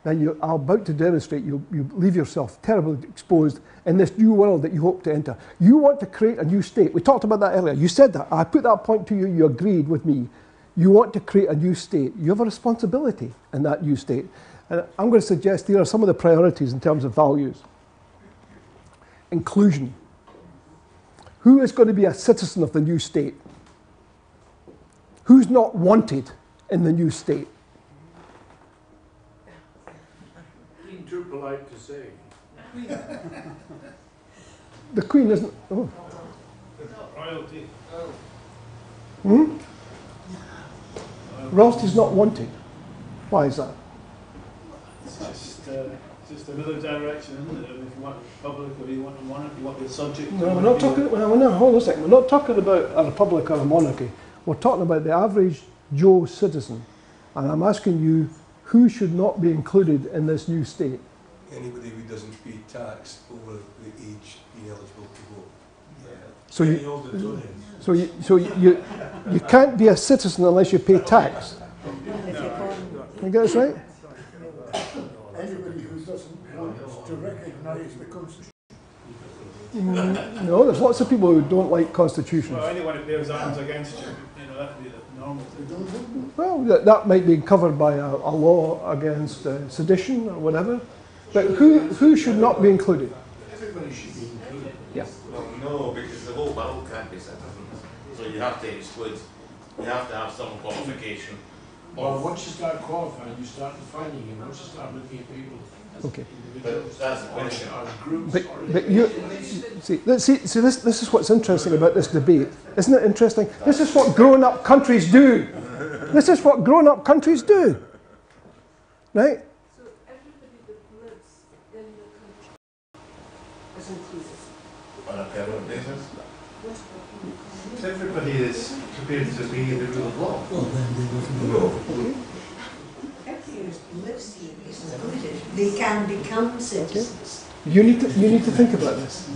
then you're about to demonstrate you, you leave yourself terribly exposed in this new world that you hope to enter. You want to create a new state. We talked about that earlier. You said that. I put that point to you. You agreed with me. You want to create a new state. You have a responsibility in that new state. And I'm going to suggest here are some of the priorities in terms of values. Inclusion. Who is going to be a citizen of the new state? Who's not wanted in the new state? Being too polite to say. The Queen isn't... Oh. Royalty. Hmm? Royalty is not wanted. Why is that? It's just, uh, just another direction, isn't it? I mean, if you want a republic, or you want a monarch, you want the subject. No, we're not talking. Well, no, hold on a second. We're not talking about a republic or a monarchy. We're talking about the average Joe citizen, and I'm asking you, who should not be included in this new state? Anybody who doesn't pay tax over the age being eligible to vote. Yeah. So Any you. Older mm-hmm. So you, so you, you can't be a citizen unless you pay tax. You get this right? Anybody who doesn't want to recognise the Constitution. Mm, no, there's lots of people who don't like constitutions. Well, anyone who bears arms against you, you know, that'd be the normal thing. Well, that, that might be covered by a, a law against uh, sedition or whatever. But who, who should not be included? Everybody should be included. Yeah. Well, no, because the whole world can't be citizens. So you have to exclude, you have to have some qualification. Well, once you start qualifying, you start defining him. Once you start looking at people as okay. individuals, but that's the question. Or, or groups, but, or but you, see, see, see this, this is what's interesting about this debate. Isn't it interesting? This is what grown-up countries do. This is what grown-up countries do. Right? So everybody that lives in the country is included. On a permanent basis? Everybody is prepared to be in the rule of law. Well, then they don't know. Everybody who lives here is included. They can become citizens. You need to, you need to think about this,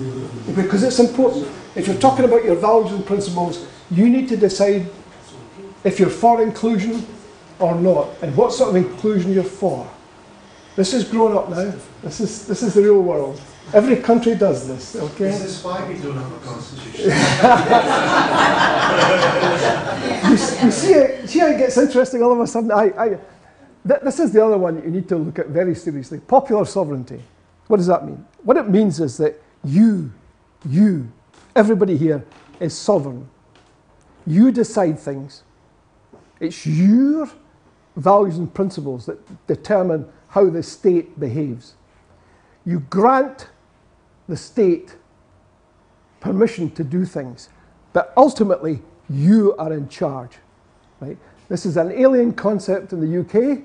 because it's important. If you're talking about your values and principles, you need to decide if you're for inclusion or not, and what sort of inclusion you're for. This is grown up now. This is, this is the real world. Every country does this, okay? This is why we don't have a constitution. you, you see, how, see how it gets interesting all of a sudden? I, I, th this is the other one that you need to look at very seriously. Popular sovereignty. What does that mean? What it means is that you, you, everybody here is sovereign. You decide things. It's your values and principles that determine how the state behaves. You grant the state permission to do things, but ultimately you are in charge. Right? This is an alien concept in the U K.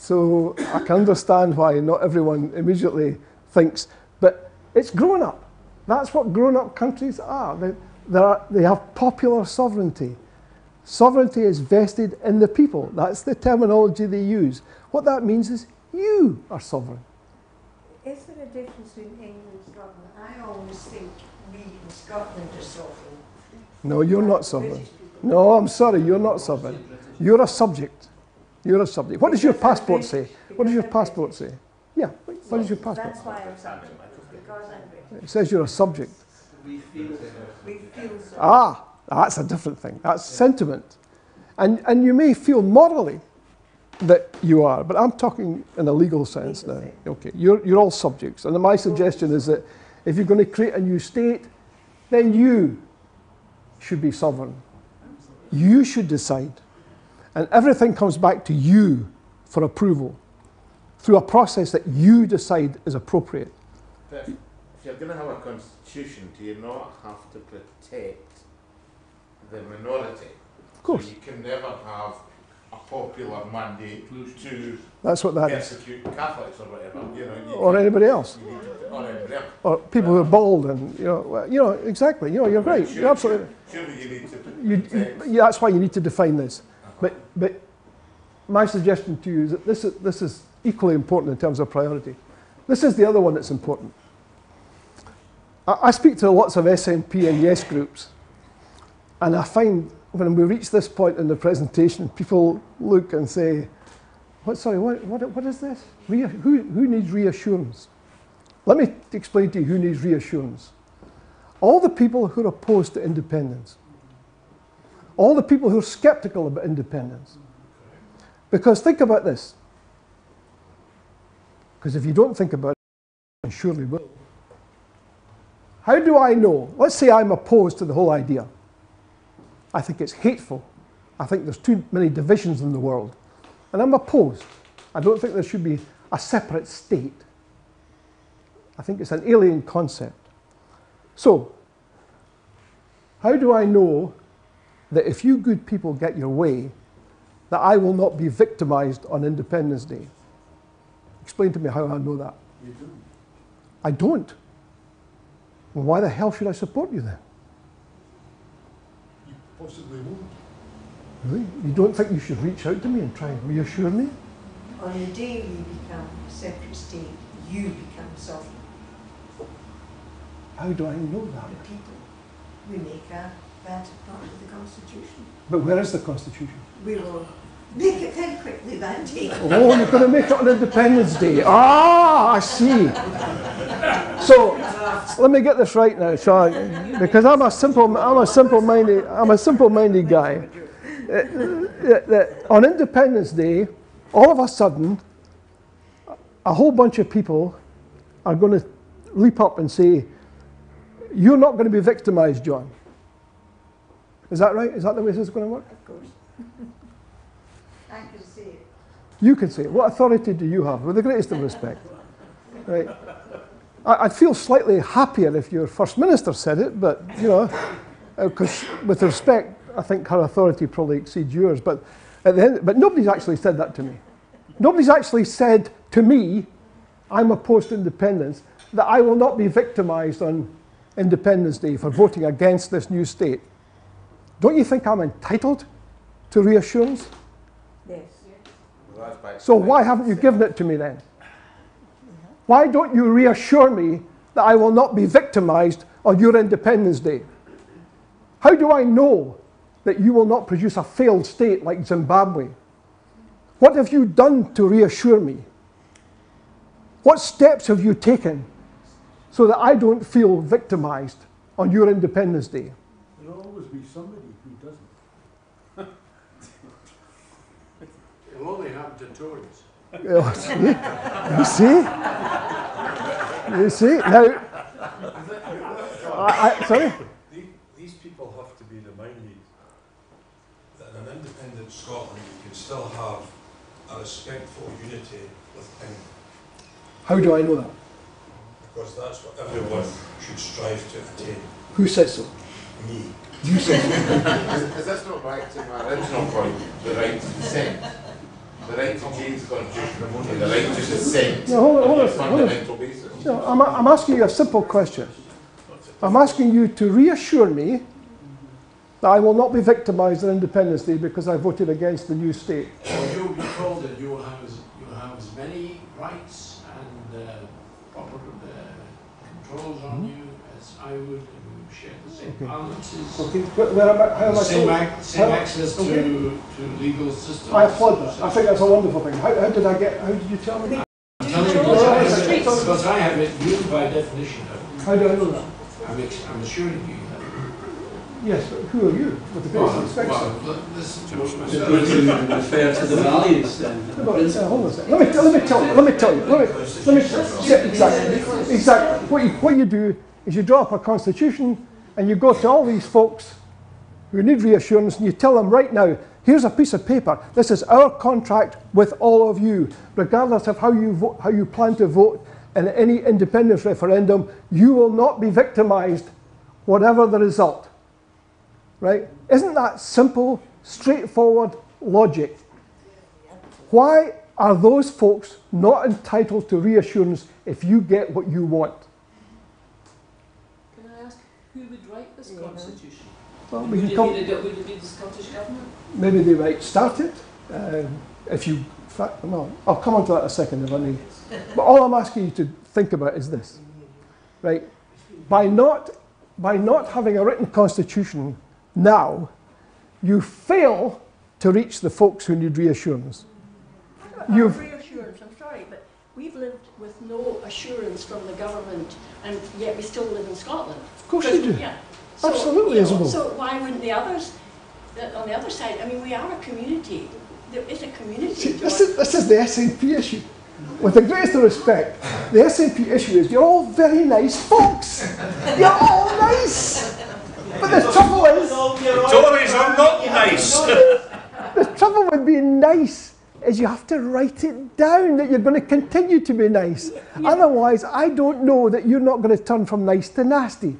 So I can understand why not everyone immediately thinks, but it's grown up. That's what grown-up countries are. They, they are. They have popular sovereignty. Sovereignty is vested in the people. That's the terminology they use. What that means is you are sovereign. Is there a difference between England and Scotland? I always think we in Scotland are sovereign. No, you're not sovereign. No, I'm sorry, you're not sovereign. You're a subject. You're a subject. What does your passport say? What does your passport say? Yeah, what does your passport say? That's why I'm subject, because I'm British. It says you're a subject. We feel so. Ah, that's a different thing. That's sentiment. And, and you may feel morally that you are, but I'm talking in a legal sense now. Okay, you're, you're all subjects. And my suggestion is that if you're going to create a new state, then you should be sovereign. You should decide. And everything comes back to you for approval through a process that you decide is appropriate. But if you're going to have a constitution, do you not have to protect the minority? Of course. So you can never have a popular mandate to That's what that persecute is. Catholics or whatever. You know, you or, anybody else. You to, or anybody else. Or people who are bald and, you know, well, you know exactly, you know, you're right. Sure, you're absolutely sure, sure you need to protect. You, you, that's why you need to define this. Uh-huh. But, but my suggestion to you is that this is, this is equally important in terms of priority. This is the other one that's important. I, I speak to lots of S N P and Yes groups, and I find when we reach this point in the presentation, people look and say, what, sorry, what, what, what is this? Re who, who needs reassurance? Let me explain to you who needs reassurance. All the people who are opposed to independence. All the people who are skeptical about independence. Because think about this. Because if you don't think about it, you surely will. How do I know? Let's say I'm opposed to the whole idea. I think it's hateful. I think there's too many divisions in the world. And I'm opposed. I don't think there should be a separate state. I think it's an alien concept. So, how do I know that if you good people get your way, that I will not be victimized on Independence Day? Explain to me how I know that. You do. I don't. Well, why the hell should I support you then? Possibly won't. Really? You don't think you should reach out to me and try and reassure me? On the day you become a separate state, you become sovereign. How do I know that? The people. We make a, that part of the Constitution. But where is the Constitution? We will make it very quickly that day. Oh, you're going to make it on Independence Day. Ah, I see. So, let me get this right now, shall I? Because I'm a simple, I'm a simple-minded, I'm a simple-minded guy. Uh, uh, uh, on Independence Day, all of a sudden, a whole bunch of people are going to leap up and say, "You're not going to be victimized, John." Is that right? Is that the way this is going to work? Of course. I can say it. You can say it. What authority do you have? With the greatest of respect, right? I'd feel slightly happier if your First Minister said it, but, you know, because with respect, I think her authority probably exceeds yours. But, at the end, but nobody's actually said that to me. Nobody's actually said to me, I'm opposed to independence, that I will not be victimised on Independence Day for voting against this new state. Don't you think I'm entitled to reassurance? Yes. So why haven't you given it to me then? Why don't you reassure me that I will not be victimized on your Independence Day? How do I know that you will not produce a failed state like Zimbabwe? What have you done to reassure me? What steps have you taken so that I don't feel victimized on your Independence Day? There will always be somebody who doesn't. It will only happen to Tories. You see? You see? You see? Now, I, I, sorry? These, these people have to be reminded that in an independent Scotland you can still have a respectful unity with England. How do I know that? Because that's what everyone should strive to attain. Who says so? Me. You say so. Is, is this not back to my original point, the right to dissent? The right to change the constitution of money, the right to dissent no, hold on, hold on, on a fundamental hold on. basis. No, I'm, I'm asking you a simple question. I'm asking you to reassure me that I will not be victimised on Independence Day because I voted against the new state. Well, you'll be told that you have, you have as many rights and uh, proper uh, controls on mm-hmm. you as I would. Share the same okay. balances, okay. Where am I, how am I same, ac same access to, okay. to legal systems. I applaud that. I think that's a wonderful thing. How, how did I get, how did you tell me? I'm telling you because I have it, you by definition have. How do I know that? I'm, I'm assuring you that. Yes, but who are you? With the basic well, specs? Well, listen to what you refer to the values then. No, but, uh, hold on a second. Let me, let me tell you, let me tell you. Let me, let me, yeah, exactly. Exactly. What you, what you do is you draw up a constitution and you go to all these folks who need reassurance and you tell them right now, here's a piece of paper, this is our contract with all of you, regardless of how you, vote, how you plan to vote in any independence referendum, you will not be victimised, whatever the result. Right? Isn't that simple, straightforward logic? Why are those folks not entitled to reassurance if you get what you want? Who would write this constitution? Well, we would, it be, would it be the Scottish government? Maybe they might start it. Uh, if you, fact, no, I'll come on to that in a second if I need. But all I'm asking you to think about is this, right? By not, by not having a written constitution now, you fail to reach the folks who need reassurance. You've reassurance. I'm sorry, but we've lived with no assurance from the government, and yet we still live in Scotland. Of course you do. Yeah. So, absolutely, you know, Isabel. So why wouldn't the others, the, on the other side, I mean, we are a community. There is a community. See, this, is, this is the S N P issue. With the greatest of respect, the S N P issue is you're all very nice folks. You're all nice. But the trouble is... The Tories are not nice. The trouble with being nice is you have to write it down that you're going to continue to be nice. Yeah. Otherwise, I don't know that you're not going to turn from nice to nasty.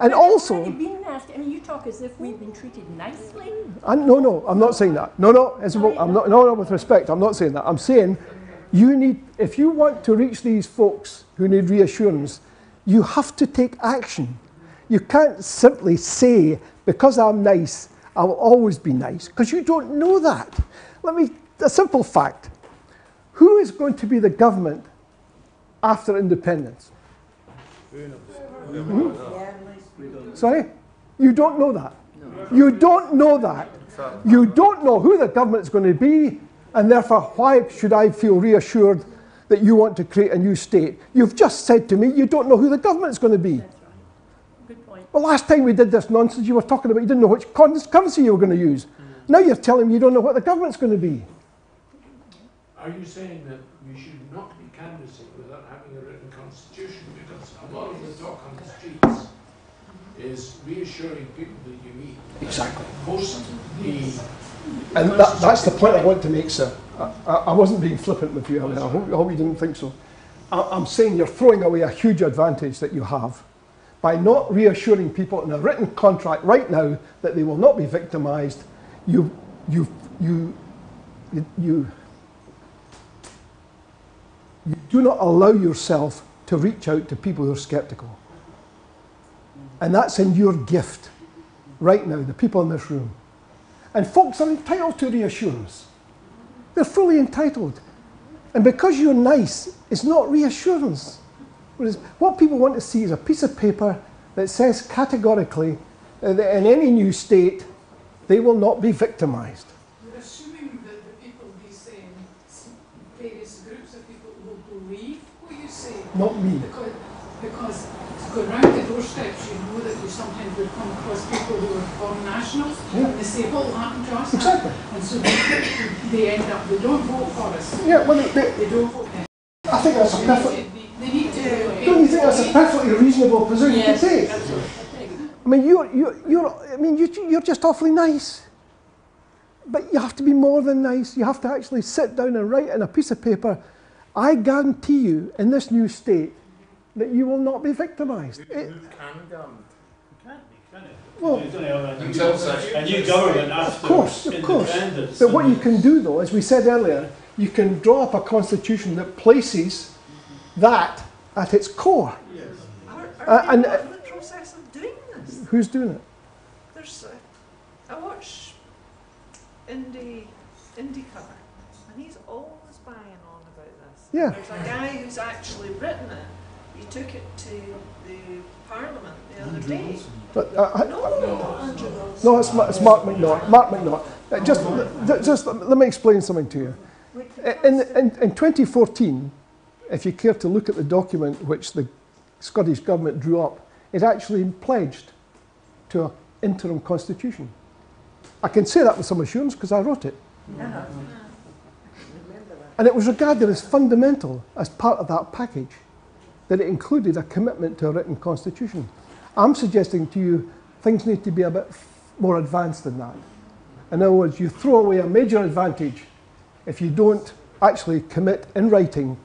And but also, been nasty. I mean, you talk as if we've been treated nicely. I'm, no, no, I'm not saying that. No, no, Isabel, I'm not. No, no, with respect, I'm not saying that. I'm saying, you need, if you want to reach these folks who need reassurance, you have to take action. You can't simply say, because I'm nice, I'll always be nice, because you don't know that. Let me, a simple fact: who is going to be the government after independence? Mm-hmm. Sorry? You don't know that. No. You don't know that. You don't know who the government's going to be, and therefore why should I feel reassured that you want to create a new state? You've just said to me you don't know who the government's going to be. That's right. Good point. Well, last time we did this nonsense you were talking about, you didn't know which currency you were going to use. Mm. Now you're telling me you don't know what the government's going to be. Are you saying that we should not be canvassing without having a written constitution? Because a lot of the talk on the streets is reassuring people that you meet. Exactly. Most the and that, that's the point I want to make, sir. I, I, I wasn't being flippant with you. I, mean, I, hope, I hope you didn't think so. I, I'm saying you're throwing away a huge advantage that you have by not reassuring people in a written contract right now that they will not be victimised. You, you, you, you, you, you do not allow yourself to reach out to people who are sceptical. And that's in your gift right now, the people in this room. And folks are entitled to reassurance. They're fully entitled. And because you're nice, it's not reassurance. What people want to see is a piece of paper that says categorically that in any new state, they will not be victimised. You're assuming that the people be saying, various groups of people will believe what you say. Not me. Because, because go round the doorsteps, you know that you sometimes would come across people who are foreign nationals, yeah. and they say, well, what happened to us? Exactly. And so they, they end up, they don't vote for us. Yeah, well, they, they, they don't vote for us. I think that's a perfectly... They need to... Don't you think that's a perfectly reasonable position yes, to take? Absolutely. I mean, you're, you're, you're, I mean you, you're just awfully nice. But you have to be more than nice. You have to actually sit down and write on a piece of paper, I guarantee you, in this new state, that you will not be victimised. Who, who can govern? It can't be, can it? Well, you don't have a, new, a new government after of course, of course. independence. But what you can do, though, as we said earlier, you can draw up a constitution that places that at its core. Yes. Are, are uh, and, uh, in the process of doing this? Who's doing it? There's, uh, I watch Indy, IndyCar, and he's always banging on about this. Yeah. There's a guy who's actually written it. He took it to the Parliament the other Andrew day. But, uh, I, no, no, no, no, it's, Ma it's Mark McNaught. Mark McNaught. Uh, just, th just let me explain something to you. In, in, in twenty fourteen, if you care to look at the document which the Scottish Government drew up, it actually pledged to an interim constitution. I can say that with some assurance because I wrote it. Yeah. And it was regarded as fundamental as part of that package, that it included a commitment to a written constitution. I'm suggesting to you things need to be a bit more advanced than that. In other words, you throw away a major advantage if you don't actually commit in writing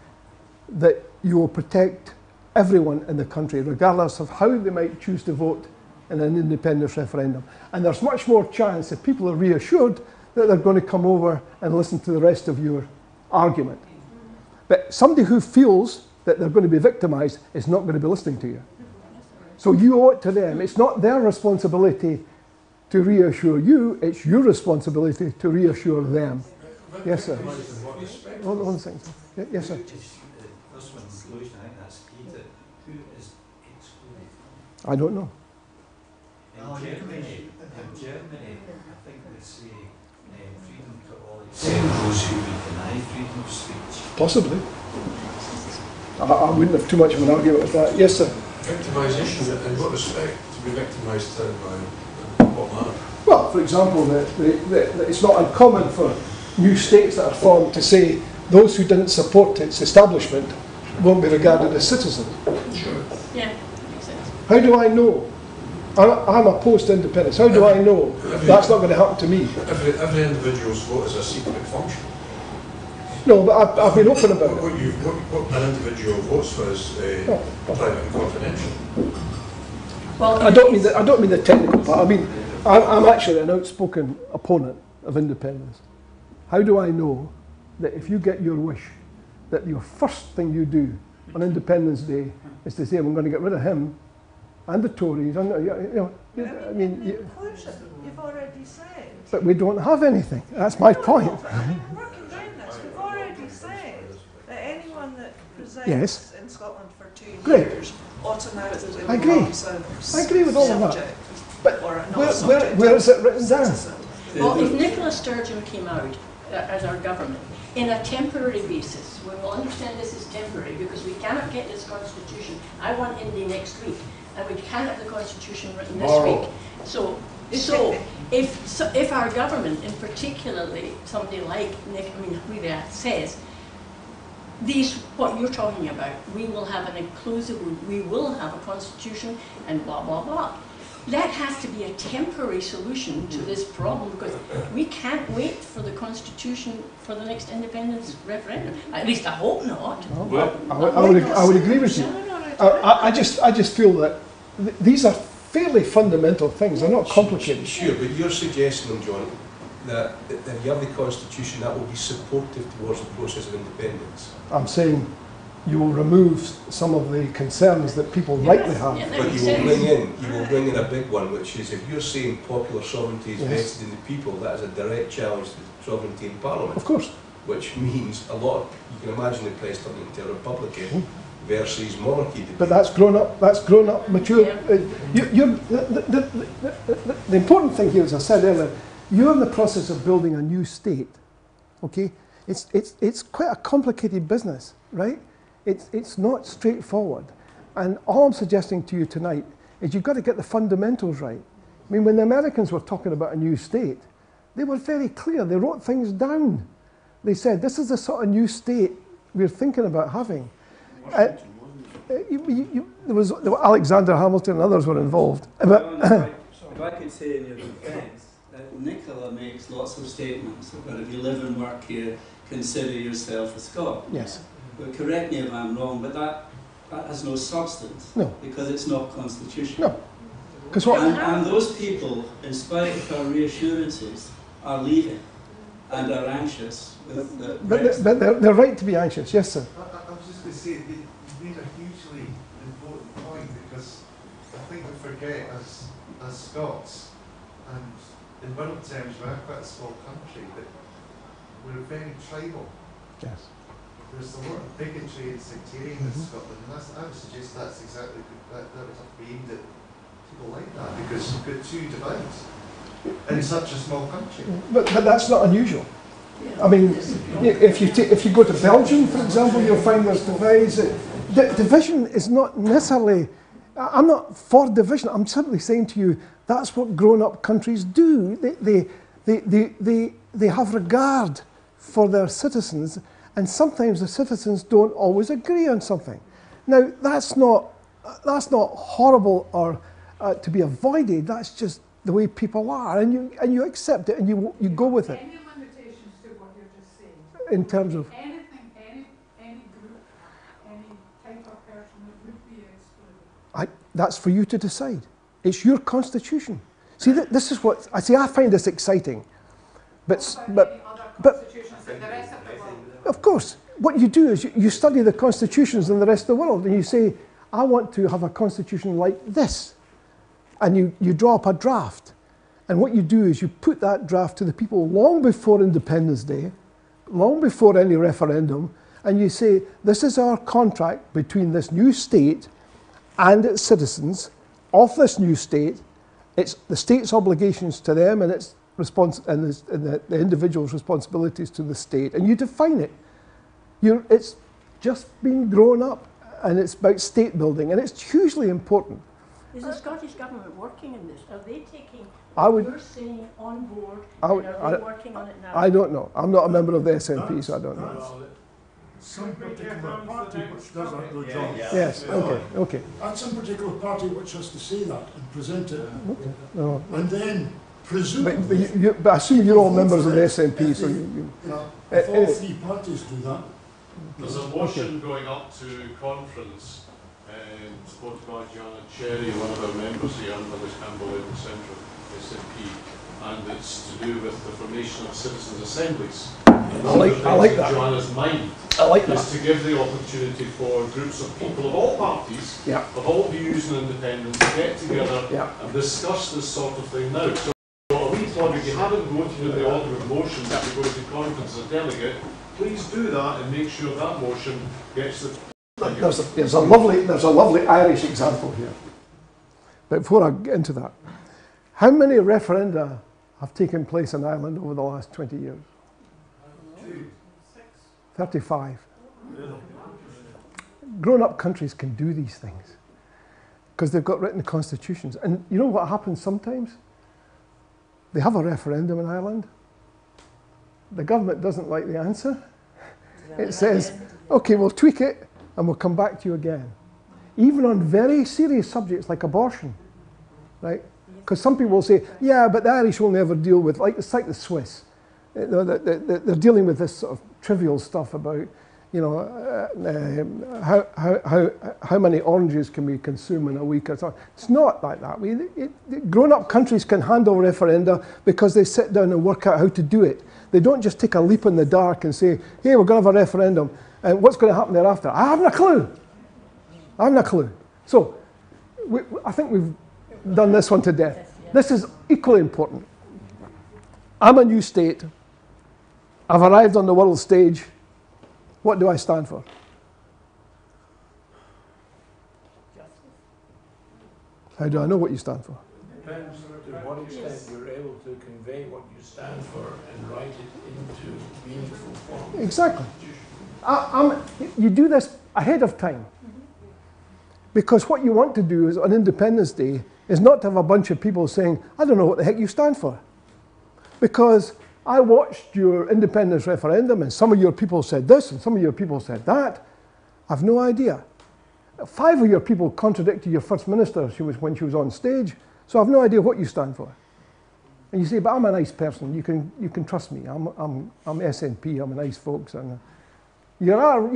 that you will protect everyone in the country, regardless of how they might choose to vote in an independence referendum. And there's much more chance that people are reassured that they're going to come over and listen to the rest of your argument. But somebody who feels that they're going to be victimised is not going to be listening to you. So you owe it to them. It's not their responsibility to reassure you, it's your responsibility to reassure them. Yes, sir. Hold on one second. Yes, sir. I don't know. In Germany, in Germany, I think they say freedom to all except those who would deny freedom of speech. Possibly. I, I wouldn't have too much of an argument with that. Yes, sir. Victimisation, in what respect to be victimised by what manner? Well, for example, the, the, the, it's not uncommon for new states that are formed to say those who didn't support its establishment won't be regarded as citizens. Sure. Yeah, makes sense. How do I know? I'm, I'm opposed to independence. How do every, I know every, that's not going to happen to me? Every, every individual's vote is a secret function. No, but I've, I've been open about what, what you, what, what an individual votes for is uh, oh, private and confidential. Well, I don't mean the, I don't mean the technical part. I mean, I'm, I'm actually an outspoken opponent of independence. How do I know that if you get your wish, that your first thing you do on Independence Day is to say, I'm going to get rid of him and the Tories, and, you know, I mean, you, you've already said. But we don't have anything. That's my no, point. I mean, working down this, we've already said that anyone that presides yes. in Scotland for two Great. years automatically I agree. becomes a I agree with all subject, of that. But or not where, subject where, where is it written down? Well, if Nicola Sturgeon came out uh, as our government, in a temporary basis, we will understand this is temporary because we cannot get this constitution. I want Indy next week, and we can't have the constitution written this Moral. week. So, so if so, if our government, and particularly somebody like Nick, I mean, Huida, says these what you're talking about, we will have an inclusive, we will have a constitution, and blah blah blah. That has to be a temporary solution to this problem because we can't wait for the Constitution for the next independence referendum. At least I hope not. No, well, I, I, I, would, I would agree with you. I, I, I, just, I just feel that th these are fairly fundamental things. They're not complicated. Sure, but you're suggesting, John, that if you have the Constitution, that will be supportive towards the process of independence. I'm saying you will remove some of the concerns that people yes, rightly have. Yeah, but you will, bring in, you will bring in a big one, which is if you're saying popular sovereignty is yes. vested in the people, that is a direct challenge to the sovereignty in Parliament. Of course. Which means a lot of, you can imagine the place turning into a republican mm. versus monarchy. Debate. But that's grown up, that's grown up, mature. Yeah. Uh, you, you're, the, the, the, the, the important thing here, as I said earlier, you're in the process of building a new state, okay? It's, it's, it's quite a complicated business, right? It's, it's not straightforward. And all I'm suggesting to you tonight is you've got to get the fundamentals right. I mean, when the Americans were talking about a new state, they were very clear. They wrote things down. They said, this is the sort of new state we're thinking about having. Uh, you, you, you, there was Alexander Hamilton and others were involved. But, so if I could say in your defense, that Nicola makes lots of statements about if you live and work here, consider yourself a Scot. Yes. Well, correct me if I'm wrong, but that, that has no substance. No. Because it's not constitutional. No. Because what? And, and those people, in spite of our reassurances, are leaving. and are anxious. With the but the, but they're, they're right to be anxious, yes, sir. I, I was just going to say, they made a hugely important point, because I think we forget as, as Scots, and in world terms, we're quite a small country, but we're very tribal. Yes. There's a lot of bigotry and sectarian mm-hmm. in Scotland, and that's, I would suggest that's exactly that, that would have to be aimed at people like that, because you've got two divides in such a small country. But, but that's not unusual. I mean, if you if you go to Belgium, for example, you'll find there's divides. D division is not necessarily. I'm not for division. I'm simply saying to you that's what grown-up countries do. They they they they they, they have regard for their citizens. And sometimes the citizens don't always agree on something. Now, that's not, that's not horrible or uh, to be avoided. That's just the way people are, and you, and you accept it, and you, you go with it. Any limitations to what you're just saying? In terms of? Anything, any, any group, any type of person that would be excluded. I, that's for you to decide. It's your constitution. See, th this is what, I see, I find this exciting. But, but, but, of course, what you do is you, you study the constitutions in the rest of the world, and you say, I want to have a constitution like this. And you, you draw up a draft. And what you do is you put that draft to the people long before Independence Day, long before any referendum, and you say, this is our contract between this new state and its citizens of this new state. It's the state's obligations to them, and it's response and, the, and the, the individual's responsibilities to the state, and you define it. You're, it's just been grown up, and it's about state building, and it's hugely important. Is the Scottish government working in this? Are they taking what you're saying on board, I would, and are they I, working on it now? I don't know. I'm not a member of the S N P, so I don't know. Some particular party which does that, though, John. Yeah, yeah. Yes, okay, okay. That's some particular party which has to say that and present it, okay. No. And then But, but, you, you, but I assume you're all members of the S N P, so you... you uh, if all uh, three parties do that... There's a motion okay. going up to conference, um, supported by Joanna Cherry, one of our members here under the Campbell in the Central S N P, and it's to do with the formation of citizens' assemblies. And I like, I like that. Joanna's mind I like that. Is to give the opportunity for groups of people of all parties, yeah. of all views and independence, to get together yeah. and discuss this sort of thing now. So if you haven't voted in the order of motion that we go to conference as a delegate, please do that and make sure that motion gets the... There's a, there's a lovely, there's a lovely Irish example here. But before I get into that, how many referenda have taken place in Ireland over the last twenty years? thirty-five. Grown-up countries can do these things because they've got written constitutions. And you know what happens sometimes? They have a referendum in Ireland. The government doesn't like the answer. It says, okay, we'll tweak it and we'll come back to you again. Even on very serious subjects like abortion, right? Because some people will say, yeah, but the Irish will never deal with, like, it's like the Swiss. They're dealing with this sort of trivial stuff about, you know, uh, uh, how, how, how, how many oranges can we consume in a week or so. It's not like that. We, it, it, grown-up countries can handle referenda because they sit down and work out how to do it. They don't just take a leap in the dark and say, hey, we're going to have a referendum, and what's going to happen thereafter? I haven't a clue. I haven't a clue. So we, I think we've done this one to death. This is equally important. I'm a new state. I've arrived on the world stage. What do I stand for? Justice. How do I know what you stand for? It depends to what extent you're able to convey what you stand for and write it into meaningful form. Exactly. I, I'm, you do this ahead of time. Because what you want to do is on Independence Day is not to have a bunch of people saying, I don't know what the heck you stand for. Because I watched your independence referendum, and some of your people said this, and some of your people said that. I've no idea. Five of your people contradicted your First Minister she was, when she was on stage, so I've no idea what you stand for. And you say, but I'm a nice person, you can, you can trust me, I'm, I'm, I'm S N P, I'm a nice folks. And you've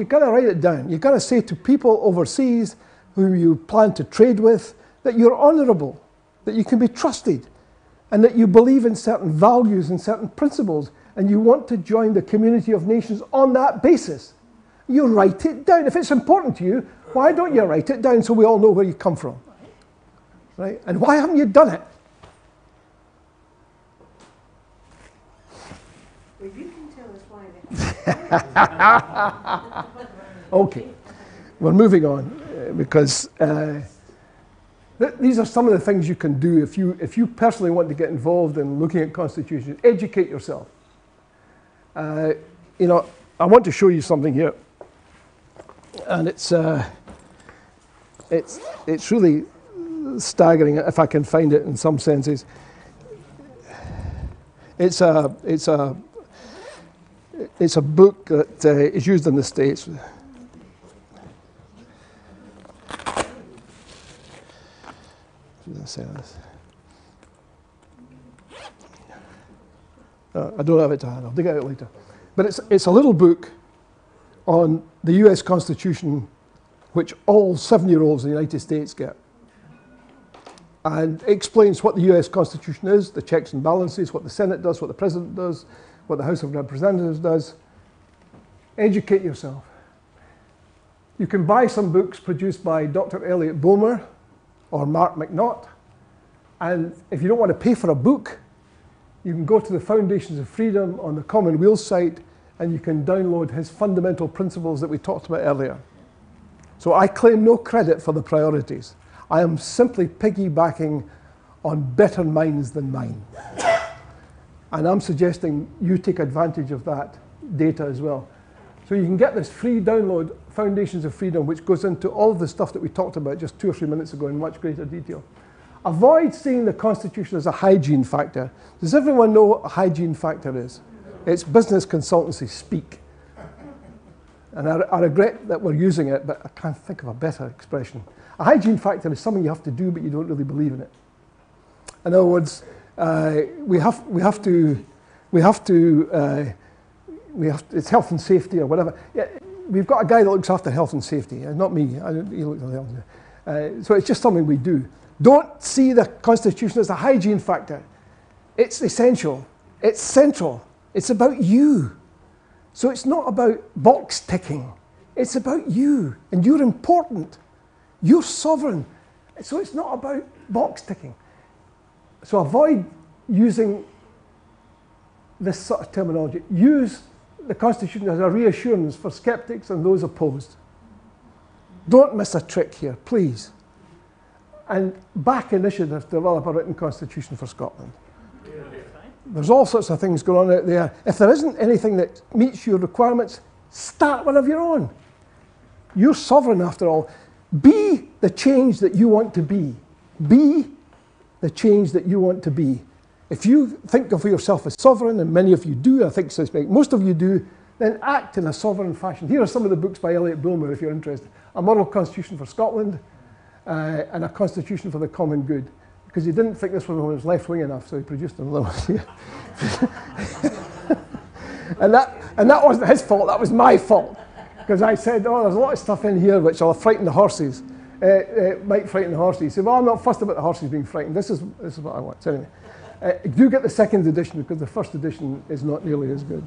got to write it down. You've got to say to people overseas who you plan to trade with that you're honourable, that you can be trusted. and that you believe in certain values and certain principles, and you want to join the community of nations on that basis, you write it down. If it's important to you, why don't you write it down so we all know where you come from? Right? And why haven't you done it? Well, you can tell us why. Okay, we're moving on, because uh, th these are some of the things you can do if you, if you personally want to get involved in looking at constitutions. Educate yourself. Uh, you know, I want to show you something here, and it's uh, it's it's really staggering if I can find it. In some senses, it's a it's a it's a book that uh, is used in the States. Should I say this? Uh, I don't have it to hand. I'll dig it out later. But it's, it's a little book on the U S Constitution, which all seven-year-olds in the United States get. And it explains what the U S Constitution is, the checks and balances, what the Senate does, what the President does, what the House of Representatives does. Educate yourself. You can buy some books produced by Doctor Elliot Bulmer or Mark McNaught. And if you don't want to pay for a book, you can go to the Foundations of Freedom on the Common Weal site, and you can download his fundamental principles that we talked about earlier. So I claim no credit for the priorities. I am simply piggybacking on better minds than mine. And I'm suggesting you take advantage of that data as well. So you can get this free download, Foundations of Freedom, which goes into all the stuff that we talked about just two or three minutes ago in much greater detail. Avoid seeing the Constitution as a hygiene factor. Does everyone know what a hygiene factor is? It's business consultancy speak. And I, I regret that we're using it, but I can't think of a better expression. A hygiene factor is something you have to do, but you don't really believe in it. In other words, uh, we have we have to we have to uh, we have to, it's health and safety or whatever. Yeah, we've got a guy that looks after health and safety, not me. I don't, he looks after health and safety. Uh, so it's just something we do. Don't see the Constitution as a hygiene factor. It's essential. It's central. It's about you. So it's not about box ticking. It's about you, and you're important. You're sovereign. So it's not about box ticking. So avoid using this sort of terminology. Use the Constitution as a reassurance for skeptics and those opposed. Don't miss a trick here, please. And back initiative to develop a written constitution for Scotland. Yeah. There's all sorts of things going on out there. If there isn't anything that meets your requirements, start one of your own. You're sovereign after all. Be the change that you want to be. Be the change that you want to be. If you think of yourself as sovereign, and many of you do, I think so, most of you do, then act in a sovereign fashion. Here are some of the books by Elliot Bulmer, if you're interested. A Moral Constitution for Scotland, Uh, and a constitution for the common good, because he didn't think this one was left-wing enough, so he produced another one here. and, that, and that wasn't his fault, that was my fault, because I said, oh, there's a lot of stuff in here which will frighten the horses, uh, uh, might frighten the horses. He said, well, I'm not fussed about the horses being frightened, this is, this is what I want. So anyway, uh, do get the second edition, because the first edition is not nearly as good.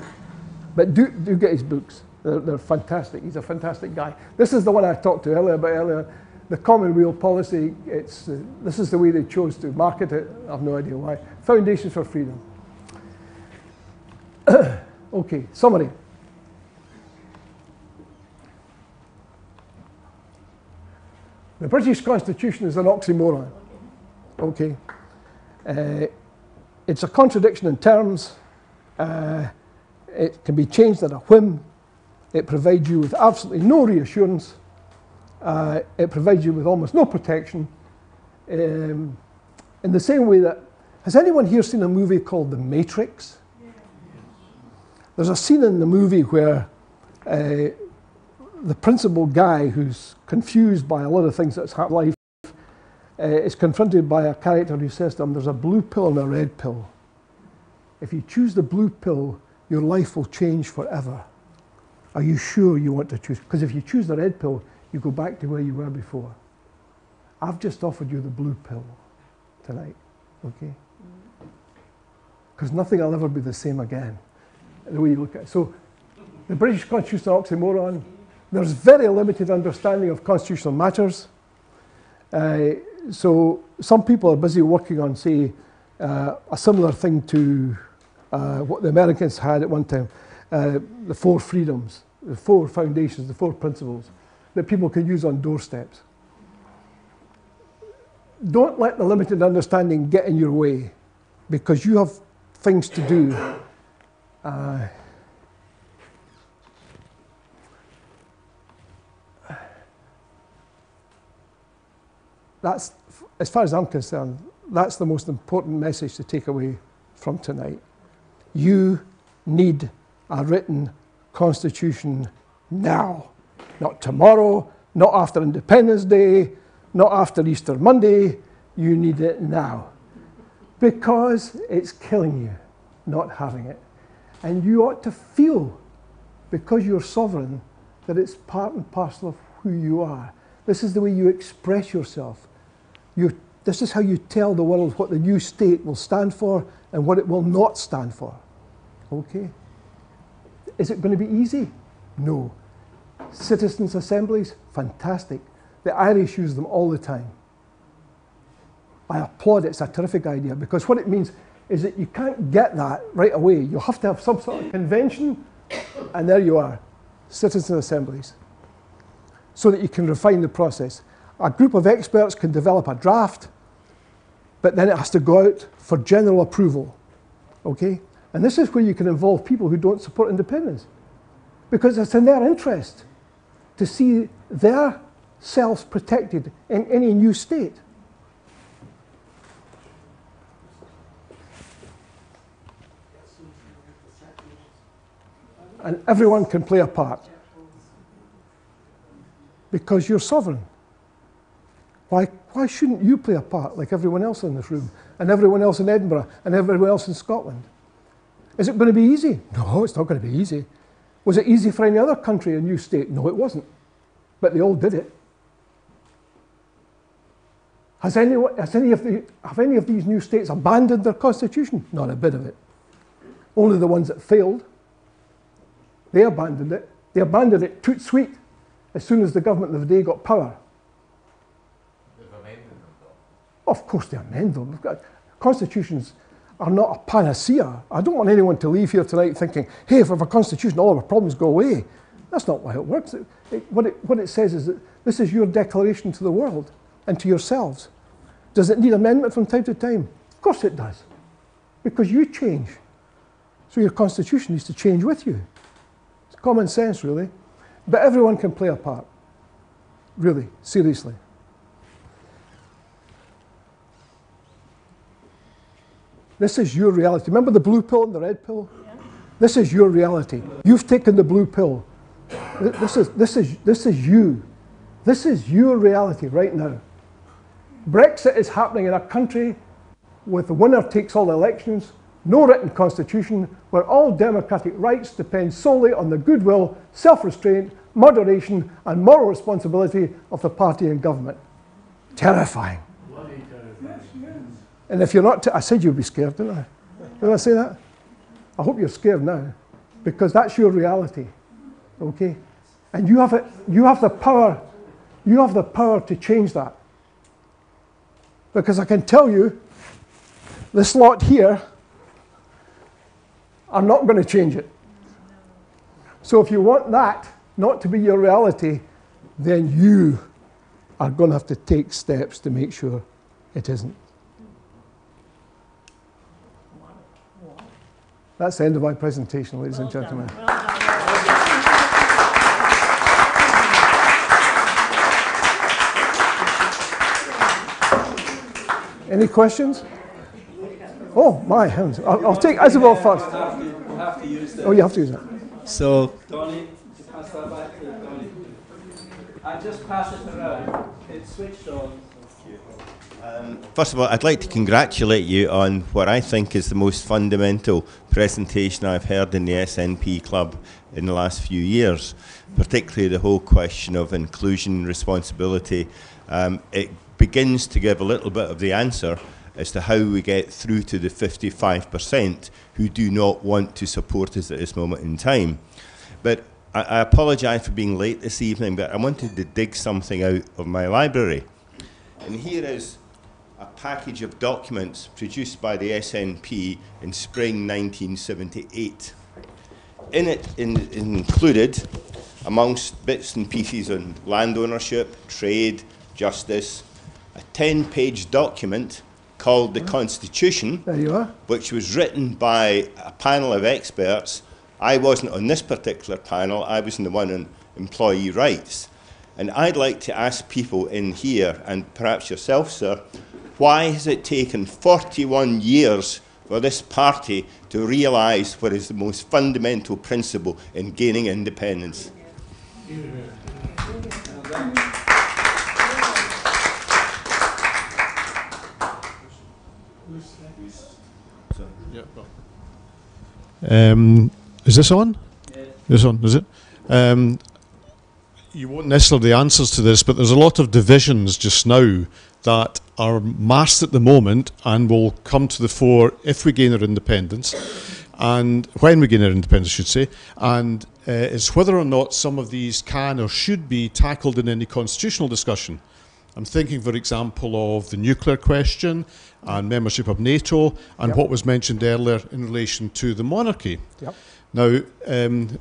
But do, do get his books, they're, they're fantastic, he's a fantastic guy. This is the one I talked to earlier about earlier, the Common Weal policy, it's, uh, this is the way they chose to market it. I have no idea why. Foundations for Freedom. Okay, summary. The British Constitution is an oxymoron. Okay. Uh, it's a contradiction in terms. Uh, it can be changed at a whim. It provides you with absolutely no reassurance. Uh, it provides you with almost no protection. Um, in the same way that, has anyone here seen a movie called The Matrix? Yeah. There's a scene in the movie where uh, the principal guy, who's confused by a lot of things that's happened in life, uh, is confronted by a character who says to him, there's a blue pill and a red pill. If you choose the blue pill, your life will change forever. Are you sure you want to choose? Because if you choose the red pill, you go back to where you were before. I've just offered you the blue pill tonight, okay? because nothing will ever be the same again, the way you look at it. So the British Constitution is an oxymoron. There's very limited understanding of constitutional matters. Uh, so some people are busy working on, say, uh, a similar thing to uh, what the Americans had at one time, uh, the four freedoms, the four foundations, the four principles that people can use on doorsteps. Don't let the limited understanding get in your way, because you have things to do. Uh, that's, as far as I'm concerned, that's the most important message to take away from tonight. You need a written constitution now, not tomorrow, not after Independence Day, not after Easter Monday. You need it now, because it's killing you not having it. And you ought to feel, because you're sovereign, that it's part and parcel of who you are. This is the way you express yourself. You, this is how you tell the world what the new state will stand for and what it will not stand for. Okay? Is it going to be easy? No. Citizens' assemblies? Fantastic. The Irish use them all the time. I applaud it. It's a terrific idea, because what it means is that you can't get that right away. You have to have some sort of convention, and there you are, citizen assemblies, so that you can refine the process. A group of experts can develop a draft, but then it has to go out for general approval, okay? And this is where you can involve people who don't support independence, because it's in their interest to see their selves protected in any new state. And everyone can play a part, because you're sovereign. Why, why shouldn't you play a part like everyone else in this room, and everyone else in Edinburgh, and everyone else in Scotland? Is it going to be easy? No, it's not going to be easy. Was it easy for any other country, a new state? No, it wasn't. But they all did it. Has anyone, has any of the, have any of these new states abandoned their constitution? Not a bit of it. Only the ones that failed. They abandoned it. They abandoned it tout de suite, as soon as the government of the day got power. They've amended them, though. Of course they amend them. Constitutions are not a panacea. I don't want anyone to leave here tonight thinking, hey, if we have a constitution, all of our problems go away. That's not why it works. It, it, what, it, what it says is that this is your declaration to the world and to yourselves. Does it need amendment from time to time? Of course it does, because you change. So your constitution needs to change with you. Common sense, really. But everyone can play a part, really, seriously. This is your reality. Remember the blue pill and the red pill? Yeah. This is your reality. You've taken the blue pill. This is, this is, this is you. This is your reality right now. Brexit is happening in a country with the winner takes all the elections. No written constitution, where all democratic rights depend solely on the goodwill, self-restraint, moderation, and moral responsibility of the party and government. Terrifying. Bloody terrifying. Yes, yes. And if you're not, t I said you'd be scared, didn't I? Did I say that? I hope you're scared now, because that's your reality, okay? And you have a, you have the power, you have the power to change that, because I can tell you, this lot here are not going to change it. So if you want that not to be your reality, then you are going to have to take steps to make sure it isn't. That's the end of my presentation, ladies and gentlemen. Well done. Well done. Any questions? Oh, my hands. I'll, I'll take Isabel first. We'll have to use that. Oh, you have to use that. So, Donnie, pass that back to Donnie. I just pass it around. It's switched on. Um, first of all, I'd like to congratulate you on what I think is the most fundamental presentation I've heard in the S N P Club in the last few years, particularly the whole question of inclusion, responsibility. Um, it begins to give a little bit of the answer as to how we get through to the fifty-five percent who do not want to support us at this moment in time. But I, I apologise for being late this evening, but I wanted to dig something out of my library. And here is a package of documents produced by the S N P in spring nineteen seventy-eight. In it in, in included, amongst bits and pieces on land ownership, trade, justice, a ten-page document called the Constitution, there you are, which was written by a panel of experts. I wasn't on this particular panel, I was on the one on employee rights. And I'd like to ask people in here, and perhaps yourself, sir, why has it taken forty-one years for this party to realise what is the most fundamental principle in gaining independence? Um, is this on? Yeah. This on, is it? Um, you won't necessarily have the answers to this, but there's a lot of divisions just now that are masked at the moment and will come to the fore if we gain our independence, and when we gain our independence, I should say, and uh, it's whether or not some of these can or should be tackled in any constitutional discussion. I'm thinking, for example, of the nuclear question and membership of NATO and yep. what was mentioned earlier in relation to the monarchy. Yep. Now, um,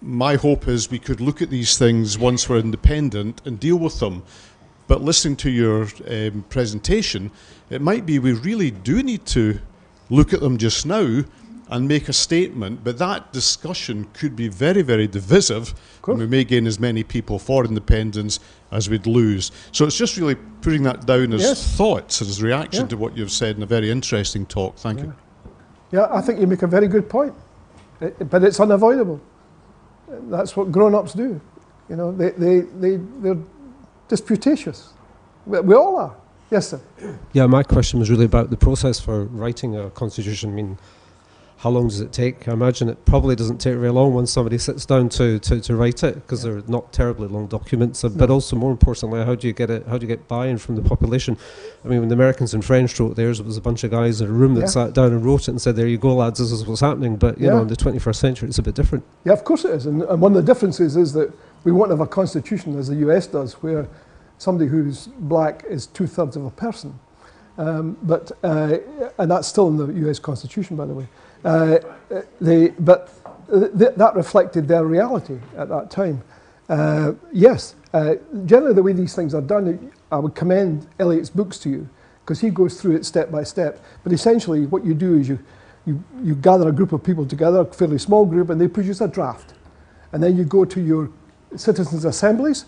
my hope is we could look at these things once we're independent and deal with them. But listening to your um, presentation, it might be we really do need to look at them just now and make a statement, but that discussion could be very, very divisive, and we may gain as many people for independence as we'd lose. So it's just really putting that down as yes. thoughts and as reaction yeah. to what you've said in a very interesting talk. Thank yeah. you. Yeah, I think you make a very good point, it, but it's unavoidable. That's what grown-ups do. You know, they, they, they, they're disputatious. We, we all are. Yes, sir. Yeah, my question was really about the process for writing a constitution. I mean, how long does it take? I imagine it probably doesn't take very long once somebody sits down to, to, to write it, because yeah. they're not terribly long documents. No. But also, more importantly, how do you get it? How do you get buy-in from the population? I mean, when the Americans and French wrote theirs, it was a bunch of guys in a room that yeah. sat down and wrote it and said, "There you go, lads. This is what's happening." But you yeah. know, in the twenty-first century, it's a bit different. Yeah, of course it is. And, and one of the differences is that we won't have a constitution as the U S does, where somebody who's black is two thirds of a person. Um, but uh, and that's still in the U S Constitution, by the way. Uh, they, but th that reflected their reality at that time. Uh, yes, uh, generally the way these things are done, I would commend Elliot's books to you, because he goes through it step by step. But essentially what you do is you, you, you gather a group of people together, a fairly small group, and they produce a draft. And then you go to your citizens' assemblies,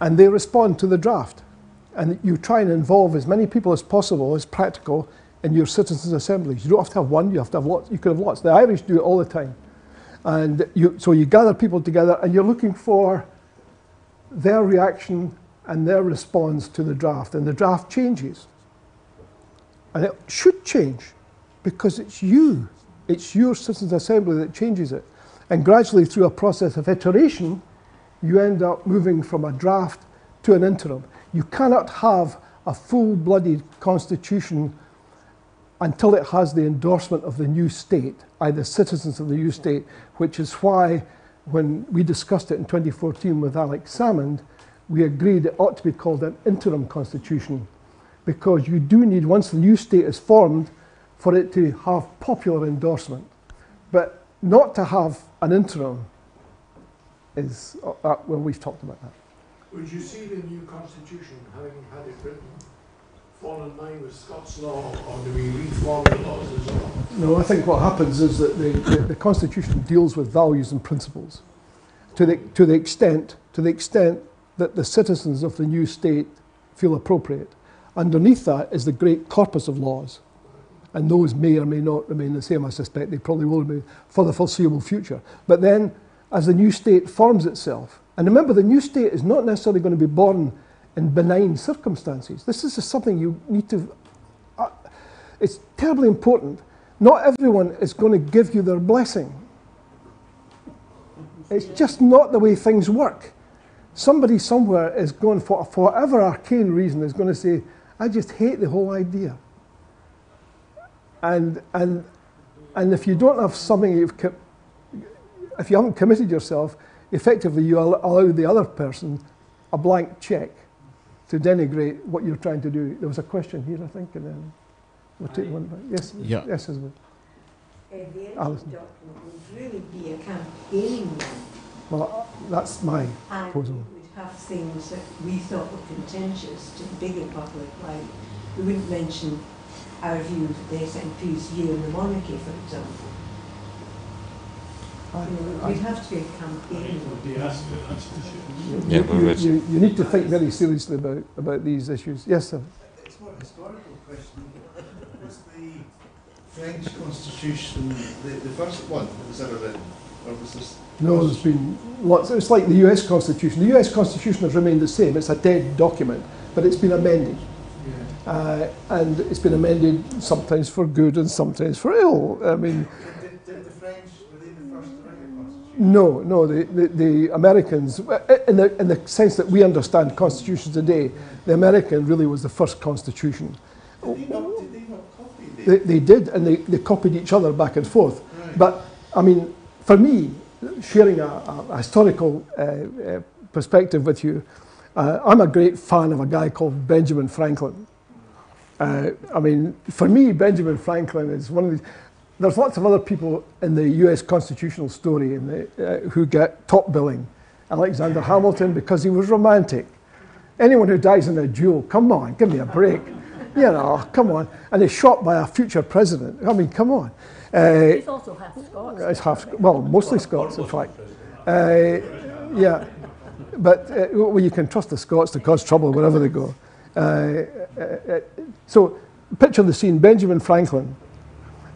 and they respond to the draft. And you try and involve as many people as possible, as practical, in your citizens' assemblies. You don't have to have one, you have to have lots. You could have lots. The Irish do it all the time. And you, so you gather people together and you're looking for their reaction and their response to the draft. And the draft changes. And it should change, because it's you. It's your citizens' assembly that changes it. And gradually, through a process of iteration, you end up moving from a draft to an interim. You cannot have a full-blooded constitution until it has the endorsement of the new state, either citizens of the new state, which is why when we discussed it in twenty fourteen with Alex Salmond, we agreed it ought to be called an interim constitution, because you do need, once the new state is formed, for it to have popular endorsement. But not to have an interim is, uh, uh, well, we've talked about that. Would you see the new constitution, having had it written, fall in line with Scots law, or do we reform the laws as well? No, I think what happens is that the, the, the Constitution deals with values and principles to the, to the extent, to the extent that the citizens of the new state feel appropriate. Underneath that is the great corpus of laws, and those may or may not remain the same. I suspect they probably will remain for the foreseeable future. But then, as the new state forms itself, and remember, the new state is not necessarily going to be born in benign circumstances. This is just something you need to, uh, it's terribly important. Not everyone is going to give you their blessing. It's just not the way things work. Somebody somewhere is going, for a forever arcane reason, is going to say, I just hate the whole idea. And and and if you don't have something you've if you haven't committed yourself, effectively you allow the other person a blank check to denigrate what you're trying to do. There was a question here, I think, and then we'll take one back. Yes, yeah. yes, as well. Uh, the Alison document would really be a campaigning one. Well, that's my and proposal. We'd have things that we thought were contentious to the bigger public, like we wouldn't mention our view of the S N P's view in the monarchy, for example. I, I, We'd have to be a campaign. Yeah, you, you, you need to think very seriously about, about these issues. Yes, sir? It's more a historical question. Was the French constitution the, the first one that was ever written? Or was this no, there's been lots. It's like the U S constitution. The U S constitution has remained the same. It's a dead document, but it's been amended. Yeah. Uh, and it's been amended sometimes for good and sometimes for ill. I mean, did, did the French... No, no, the, the, the Americans, in the, in the sense that we understand constitutions today, the American really was the first constitution. Did they not, did they not copy this? They, they did, and they, they copied each other back and forth. Right. But, I mean, for me, sharing a, a historical uh, uh, perspective with you, uh, I'm a great fan of a guy called Benjamin Franklin. Uh, I mean, for me, Benjamin Franklin is one of these... There's lots of other people in the U S constitutional story in the, uh, who get top billing. Alexander Hamilton, because he was romantic. Anyone who dies in a duel, come on, give me a break. You know, come on. And he's shot by a future president. I mean, come on. Uh, he's also half Scots. He's half, well, mostly Scots, in fact. Uh, yeah. But uh, well, you can trust the Scots to cause trouble wherever they go. Uh, uh, so picture the scene, Benjamin Franklin.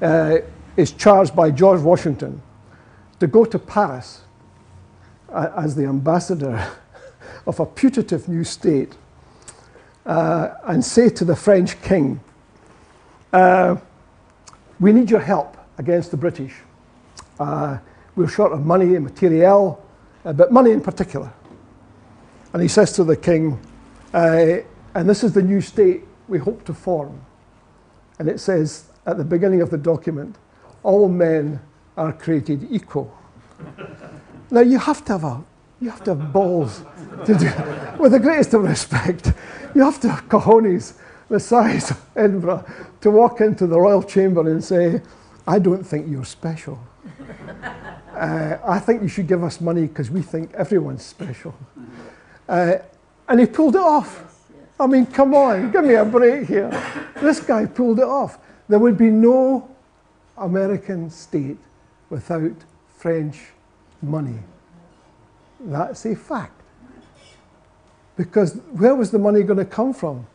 Uh, is charged by George Washington to go to Paris uh, as the ambassador of a putative new state uh, and say to the French king, uh, we need your help against the British. Uh, we're short of money and materiel, uh, but money in particular. And he says to the king, uh, and this is the new state we hope to form. And it says, at the beginning of the document, all men are created equal. Now you have to have a, you have to have balls, to do, with the greatest of respect, you have to have cojones the size of Edinburgh to walk into the royal chamber and say, I don't think you're special. Uh, I think you should give us money because we think everyone's special. Uh, and he pulled it off. I mean, come on, give me a break here. This guy pulled it off. There would be no American state without French money. That's a fact. Because where was the money going to come from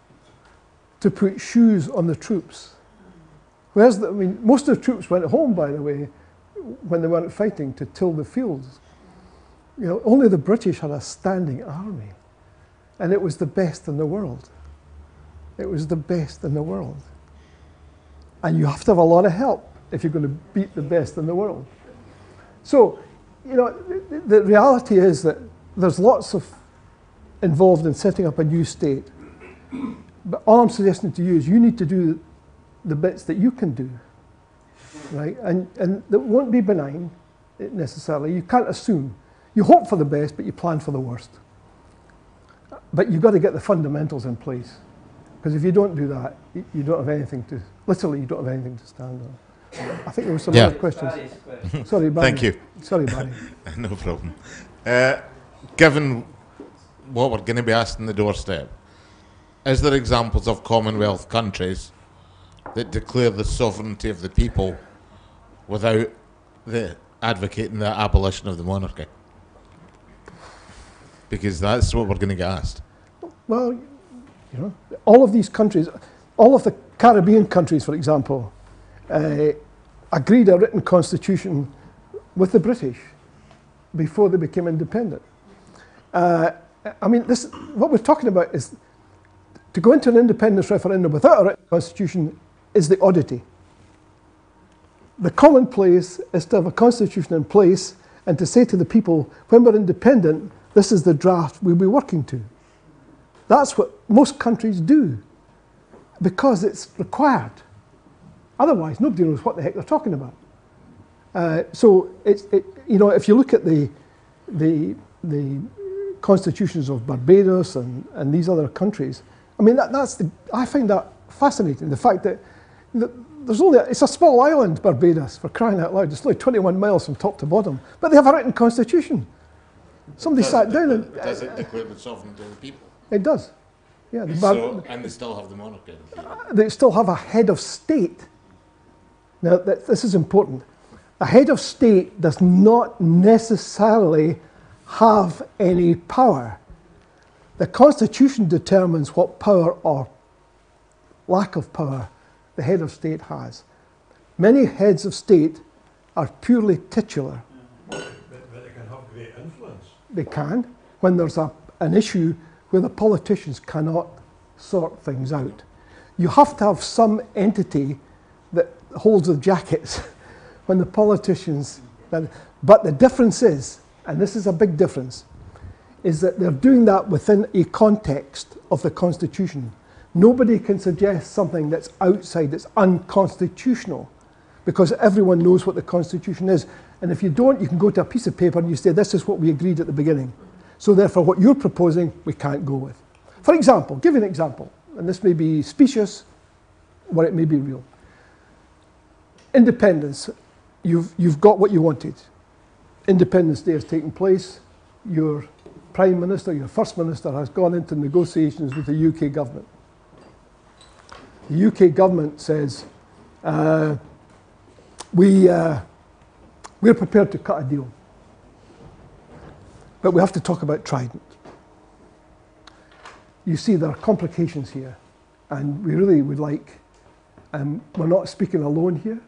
to put shoes on the troops? Where's the, I mean, most of the troops went home, by the way, when they weren't fighting, to till the fields. You know, only the British had a standing army. And it was the best in the world. It was the best in the world. And you have to have a lot of help if you're going to beat the best in the world. So, you know, the, the reality is that there's lots of involved in setting up a new state. But all I'm suggesting to you is you need to do the bits that you can do, right? And, and that won't be benign necessarily. You can't assume. You hope for the best, but you plan for the worst. But you've got to get the fundamentals in place. Because if you don't do that, you don't have anything to, literally you don't have anything to stand on. I think there were some yeah. other questions. Sorry, Barry. Thank you. Sorry, Barry. No problem. Uh, given what we're going to be asked on the doorstep, is there examples of Commonwealth countries that declare the sovereignty of the people without the, advocating the abolition of the monarchy? Because that's what we're going to get asked. Well, you know, all of these countries, all of the Caribbean countries, for example, uh, agreed a written constitution with the British before they became independent. Uh, I mean, this, what we're talking about is to go into an independence referendum without a written constitution is the oddity. The commonplace is to have a constitution in place and to say to the people, when we're independent, this is the draft we'll be working to. That's what most countries do. because it's required. Otherwise, nobody knows what the heck they're talking about. Uh, so, it's, it, you know, if you look at the, the, the constitutions of Barbados and, and these other countries, I mean, that, that's the, I find that fascinating, the fact that the, there's only, a, it's a small island, Barbados, for crying out loud. It's only twenty-one miles from top to bottom, but they have a written constitution. Somebody does, sat down and... It does uh, equate with sovereignty of the people. It does, yeah. The so, and they still have the monarchy. Uh, they still have a head of state. Now, that, this is important. A head of state does not necessarily have any power. The Constitution determines what power or lack of power the head of state has. Many heads of state are purely titular. But, but they can have great influence. They can, when there's a, an issue where the politicians cannot sort things out. You have to have some entity that holds the jackets when the politicians... But the difference is, and this is a big difference, is that they're doing that within a context of the Constitution. Nobody can suggest something that's outside, that's unconstitutional, because everyone knows what the Constitution is. And if you don't, you can go to a piece of paper and you say, this is what we agreed at the beginning. So therefore, what you're proposing, we can't go with. For example, give you an example, and this may be specious, or it may be real. Independence, you've, you've got what you wanted. Independence Day has taken place. Your Prime Minister, your First Minister has gone into negotiations with the U K government. The U K government says, uh, we, uh, we're prepared to cut a deal, but we have to talk about Trident. You see, there are complications here, and we really would like, um, we're not speaking alone here.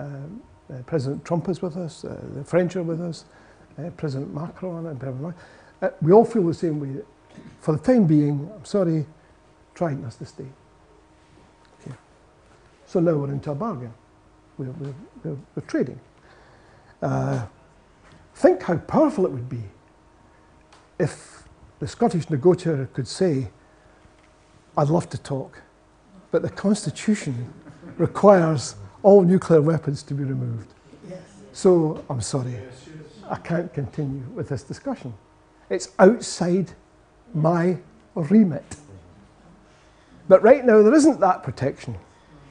Um, uh, President Trump is with us, uh, the French are with us, uh, President Macron, and Benjamin Franklin. Uh, we all feel the same way. For the time being, I'm sorry, Trident has to stay. So now we're into a bargain. We're, we're, we're, we're trading. Uh, think how powerful it would be if the Scottish negotiator could say, I'd love to talk, but the Constitution requires all nuclear weapons to be removed. Yes. So I'm sorry, I can't continue with this discussion. It's outside my remit. But right now there isn't that protection.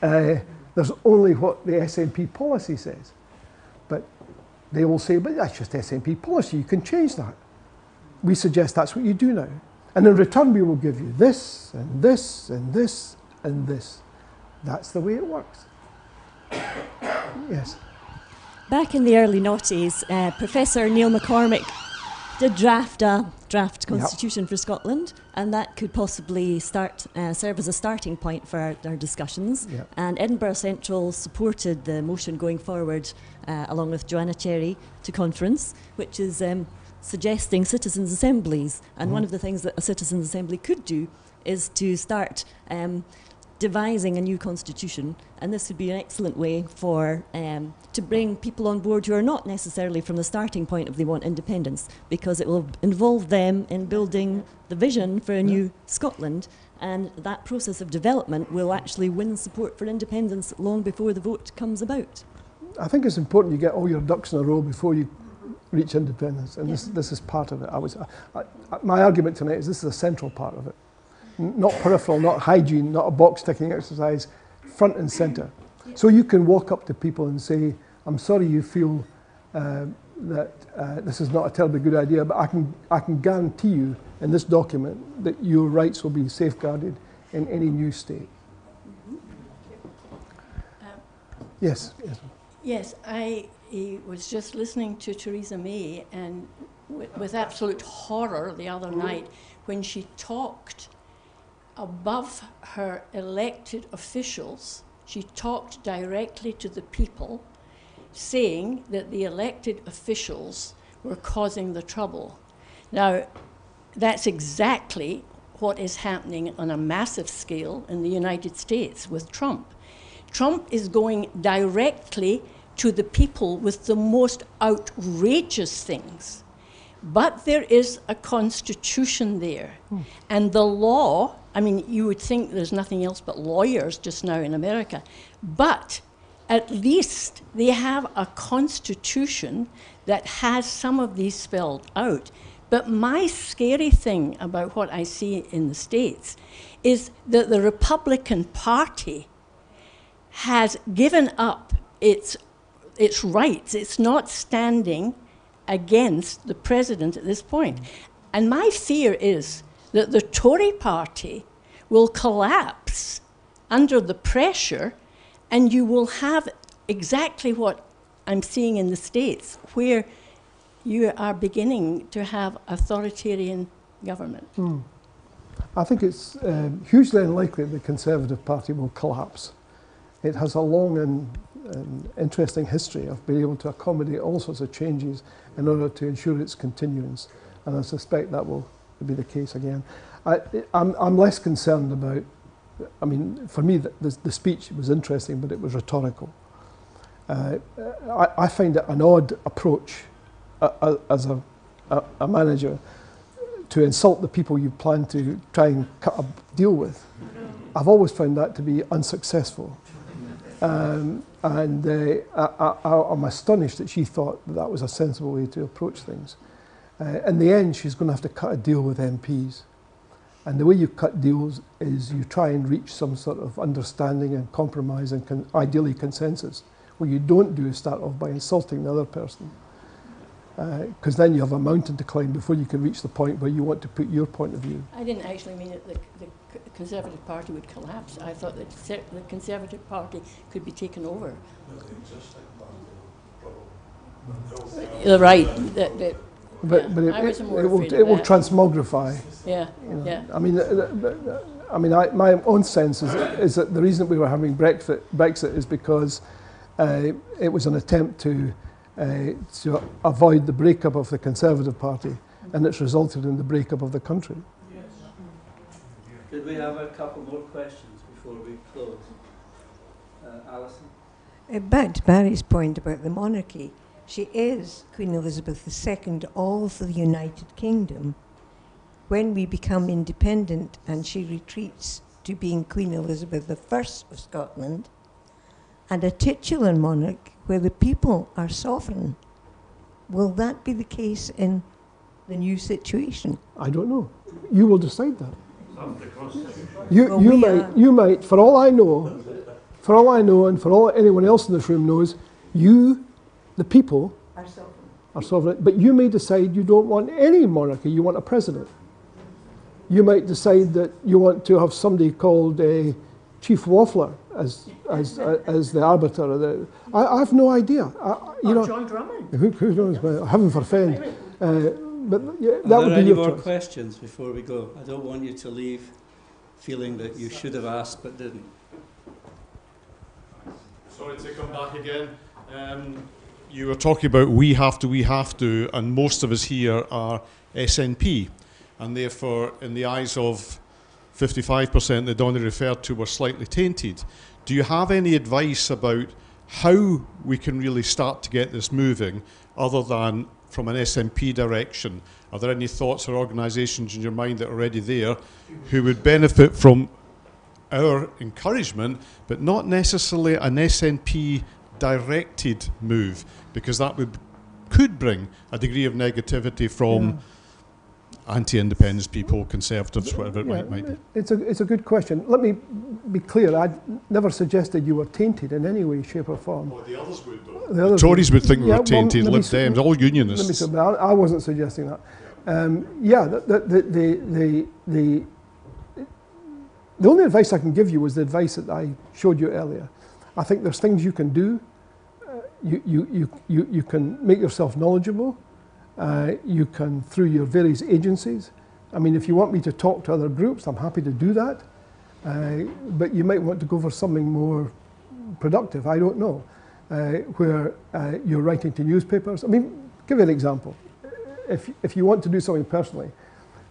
Uh, there's only what the S N P policy says. But they will say, but that's just S N P policy, you can change that. We suggest that's what you do now. And in return, we will give you this, and this, and this, and this. That's the way it works. Yes. Back in the early noughties, uh, Professor Neil McCormick did draft a draft constitution yep. for Scotland, and that could possibly start uh, serve as a starting point for our, our discussions. Yep. And Edinburgh Central supported the motion going forward, uh, along with Joanna Cherry, to conference, which is um, suggesting citizens' assemblies. And mm. one of the things that a citizens' assembly could do is to start um, devising a new constitution, and this would be an excellent way for um, to bring people on board who are not necessarily from the starting point of they want independence, because it will involve them in building the vision for a new Scotland, and that process of development will actually win support for independence long before the vote comes about. I think it's important you get all your ducks in a row before you reach independence, and yeah. this, this is part of it. I was, I, I, my argument tonight is this is a central part of it. Not peripheral, not hygiene, not a box-ticking exercise, front and centre. So you can walk up to people and say, I'm sorry you feel uh, that uh, this is not a terribly good idea, but I can, I can guarantee you in this document that your rights will be safeguarded in any new state. Yes. Yes, yes I was just listening to Theresa May, and with, with absolute horror the other night when she talked above her elected officials. She talked directly to the people, saying that the elected officials were causing the trouble. Now, that's exactly what is happening on a massive scale in the United States with Trump. Trump is going directly to the people with the most outrageous things. But there is a constitution there, mm. and the law I mean, you would think there's nothing else but lawyers just now in America. But at least they have a constitution that has some of these spelled out. But my scary thing about what I see in the States is that the Republican Party has given up its, its rights. It's not standing against the president at this point. And my fear is that the Tory party will collapse under the pressure, and you will have exactly what I'm seeing in the States, where you are beginning to have authoritarian government. Mm. I think it's um, hugely unlikely the Conservative Party will collapse. It has a long and um, interesting history of being able to accommodate all sorts of changes in order to ensure its continuance. And I suspect that will be the case again. I, I'm, I'm less concerned about, I mean, for me, the, the, the speech was interesting, but it was rhetorical. Uh, I, I find it an odd approach uh, as a, a, a manager to insult the people you plan to try and cut a deal with. I've always found that to be unsuccessful. Um, and uh, I, I, I'm astonished that she thought that, that was a sensible way to approach things. Uh, in the end, she's going to have to cut a deal with M Ps. And the way you cut deals is you try and reach some sort of understanding and compromise and con ideally consensus. What you don't do is start off by insulting the other person. Because uh, then you have a mountain to climb before you can reach the point where you want to put your point of view. I didn't actually mean that the, the Conservative Party would collapse. I thought that the Conservative Party could be taken over. You're right. The, the, But, yeah, but it, it, it, will, it will transmogrify. Yeah, you know. yeah. I mean, I mean, I, my own sense is, is that the reason we were having Brexit, Brexit is because uh, it was an attempt to uh, to avoid the breakup of the Conservative Party, and it's resulted in the breakup of the country. Yes. Could we have a couple more questions before we close, uh, Alison? Uh, back to Barry's point about the monarchy. She is Queen Elizabeth the Second, all for the United Kingdom. When we become independent and she retreats to being Queen Elizabeth the First of Scotland, and a titular monarch where the people are sovereign, will that be the case in the new situation? I don't know. You will decide that. You, well, you, might, you might, for all I know, for all I know and for all anyone else in this room knows, you The people are sovereign. are sovereign, but you may decide you don't want any monarchy, you want a president. You might decide that you want to have somebody called a chief waffler as, as, as the arbiter. Of the, I, I have no idea. I, you or know, John Drummond. Who, who knows, heaven forfend. Uh, but yeah, that are would there be any more choice. Questions before we go? I don't want you to leave feeling that you should have asked but didn't. Sorry to come back again. Um, You were talking about we have to, we have to, and most of us here are S N P. And therefore, in the eyes of fifty-five percent that Donny referred to, were slightly tainted. Do you have any advice about how we can really start to get this moving, other than from an S N P direction? Are there any thoughts or organisations in your mind that are already there who would benefit from our encouragement, but not necessarily an S N P directed move, because that would could bring a degree of negativity from yeah. anti-independence people, conservatives, whatever it yeah, might, might be. It's a, it's a good question. Let me be clear, I never suggested you were tainted in any way, shape or form. Well, the others would, though. The, the Tories would, would think we yeah, were tainted, well, Lib Dems, all unionists. Let me, I wasn't suggesting that. Um, yeah, the the, the, the, the, the only advice I can give you was the advice that I showed you earlier. I think there's things you can do. Uh, you, you, you, you, you can make yourself knowledgeable. Uh, you can, through your various agencies. I mean, if you want me to talk to other groups, I'm happy to do that. Uh, but you might want to go for something more productive, I don't know, uh, where uh, you're writing to newspapers. I mean, give you an example. If, if you want to do something personally,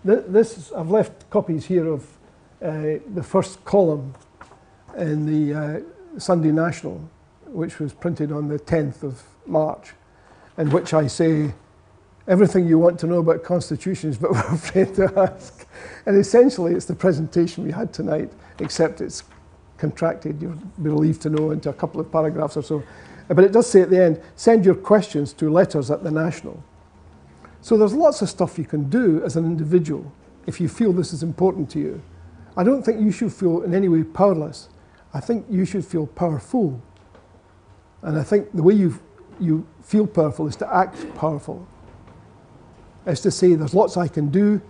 th this, I've left copies here of uh, the first column in the uh, Sunday National, which was printed on the tenth of March, in which I say everything you want to know about constitutions, but we're afraid to ask. And essentially, it's the presentation we had tonight, except it's contracted, you'll be relieved to know, into a couple of paragraphs or so. But it does say at the end, send your questions to letters at the National. So there's lots of stuff you can do as an individual if you feel this is important to you. I don't think you should feel in any way powerless. I think you should feel powerful. And I think the way you, you feel powerful is to act powerful. It's to say, there's lots I can do.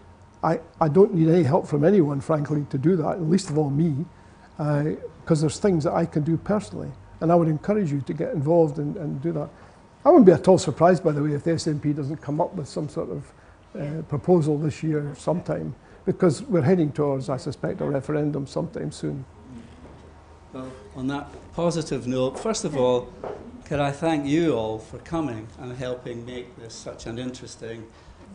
I, I don't need any help from anyone, frankly, to do that, least of all me, because uh, there's things that I can do personally. And I would encourage you to get involved and, and do that. I wouldn't be at all surprised, by the way, if the S N P doesn't come up with some sort of uh, proposal this year sometime, because we're heading towards, I suspect, a referendum sometime soon. Well, on that positive note, first of all, can I thank you all for coming and helping make this such an interesting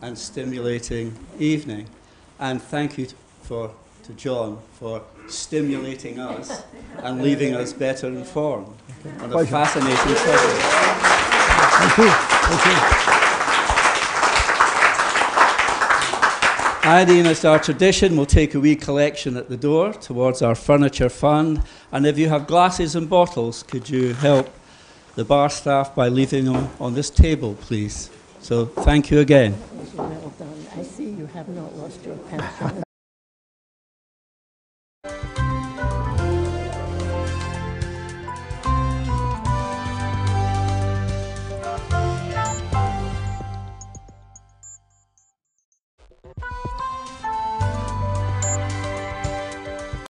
and stimulating evening. And thank you for, to John for stimulating us and leaving us better informed on a fascinating subject. Thank you. Thank you. Irene, as our tradition, we'll take a wee collection at the door towards our furniture fund. And if you have glasses and bottles, could you help the bar staff by leaving them on this table, please? So thank you again. Well done. I see you have not lost your pension.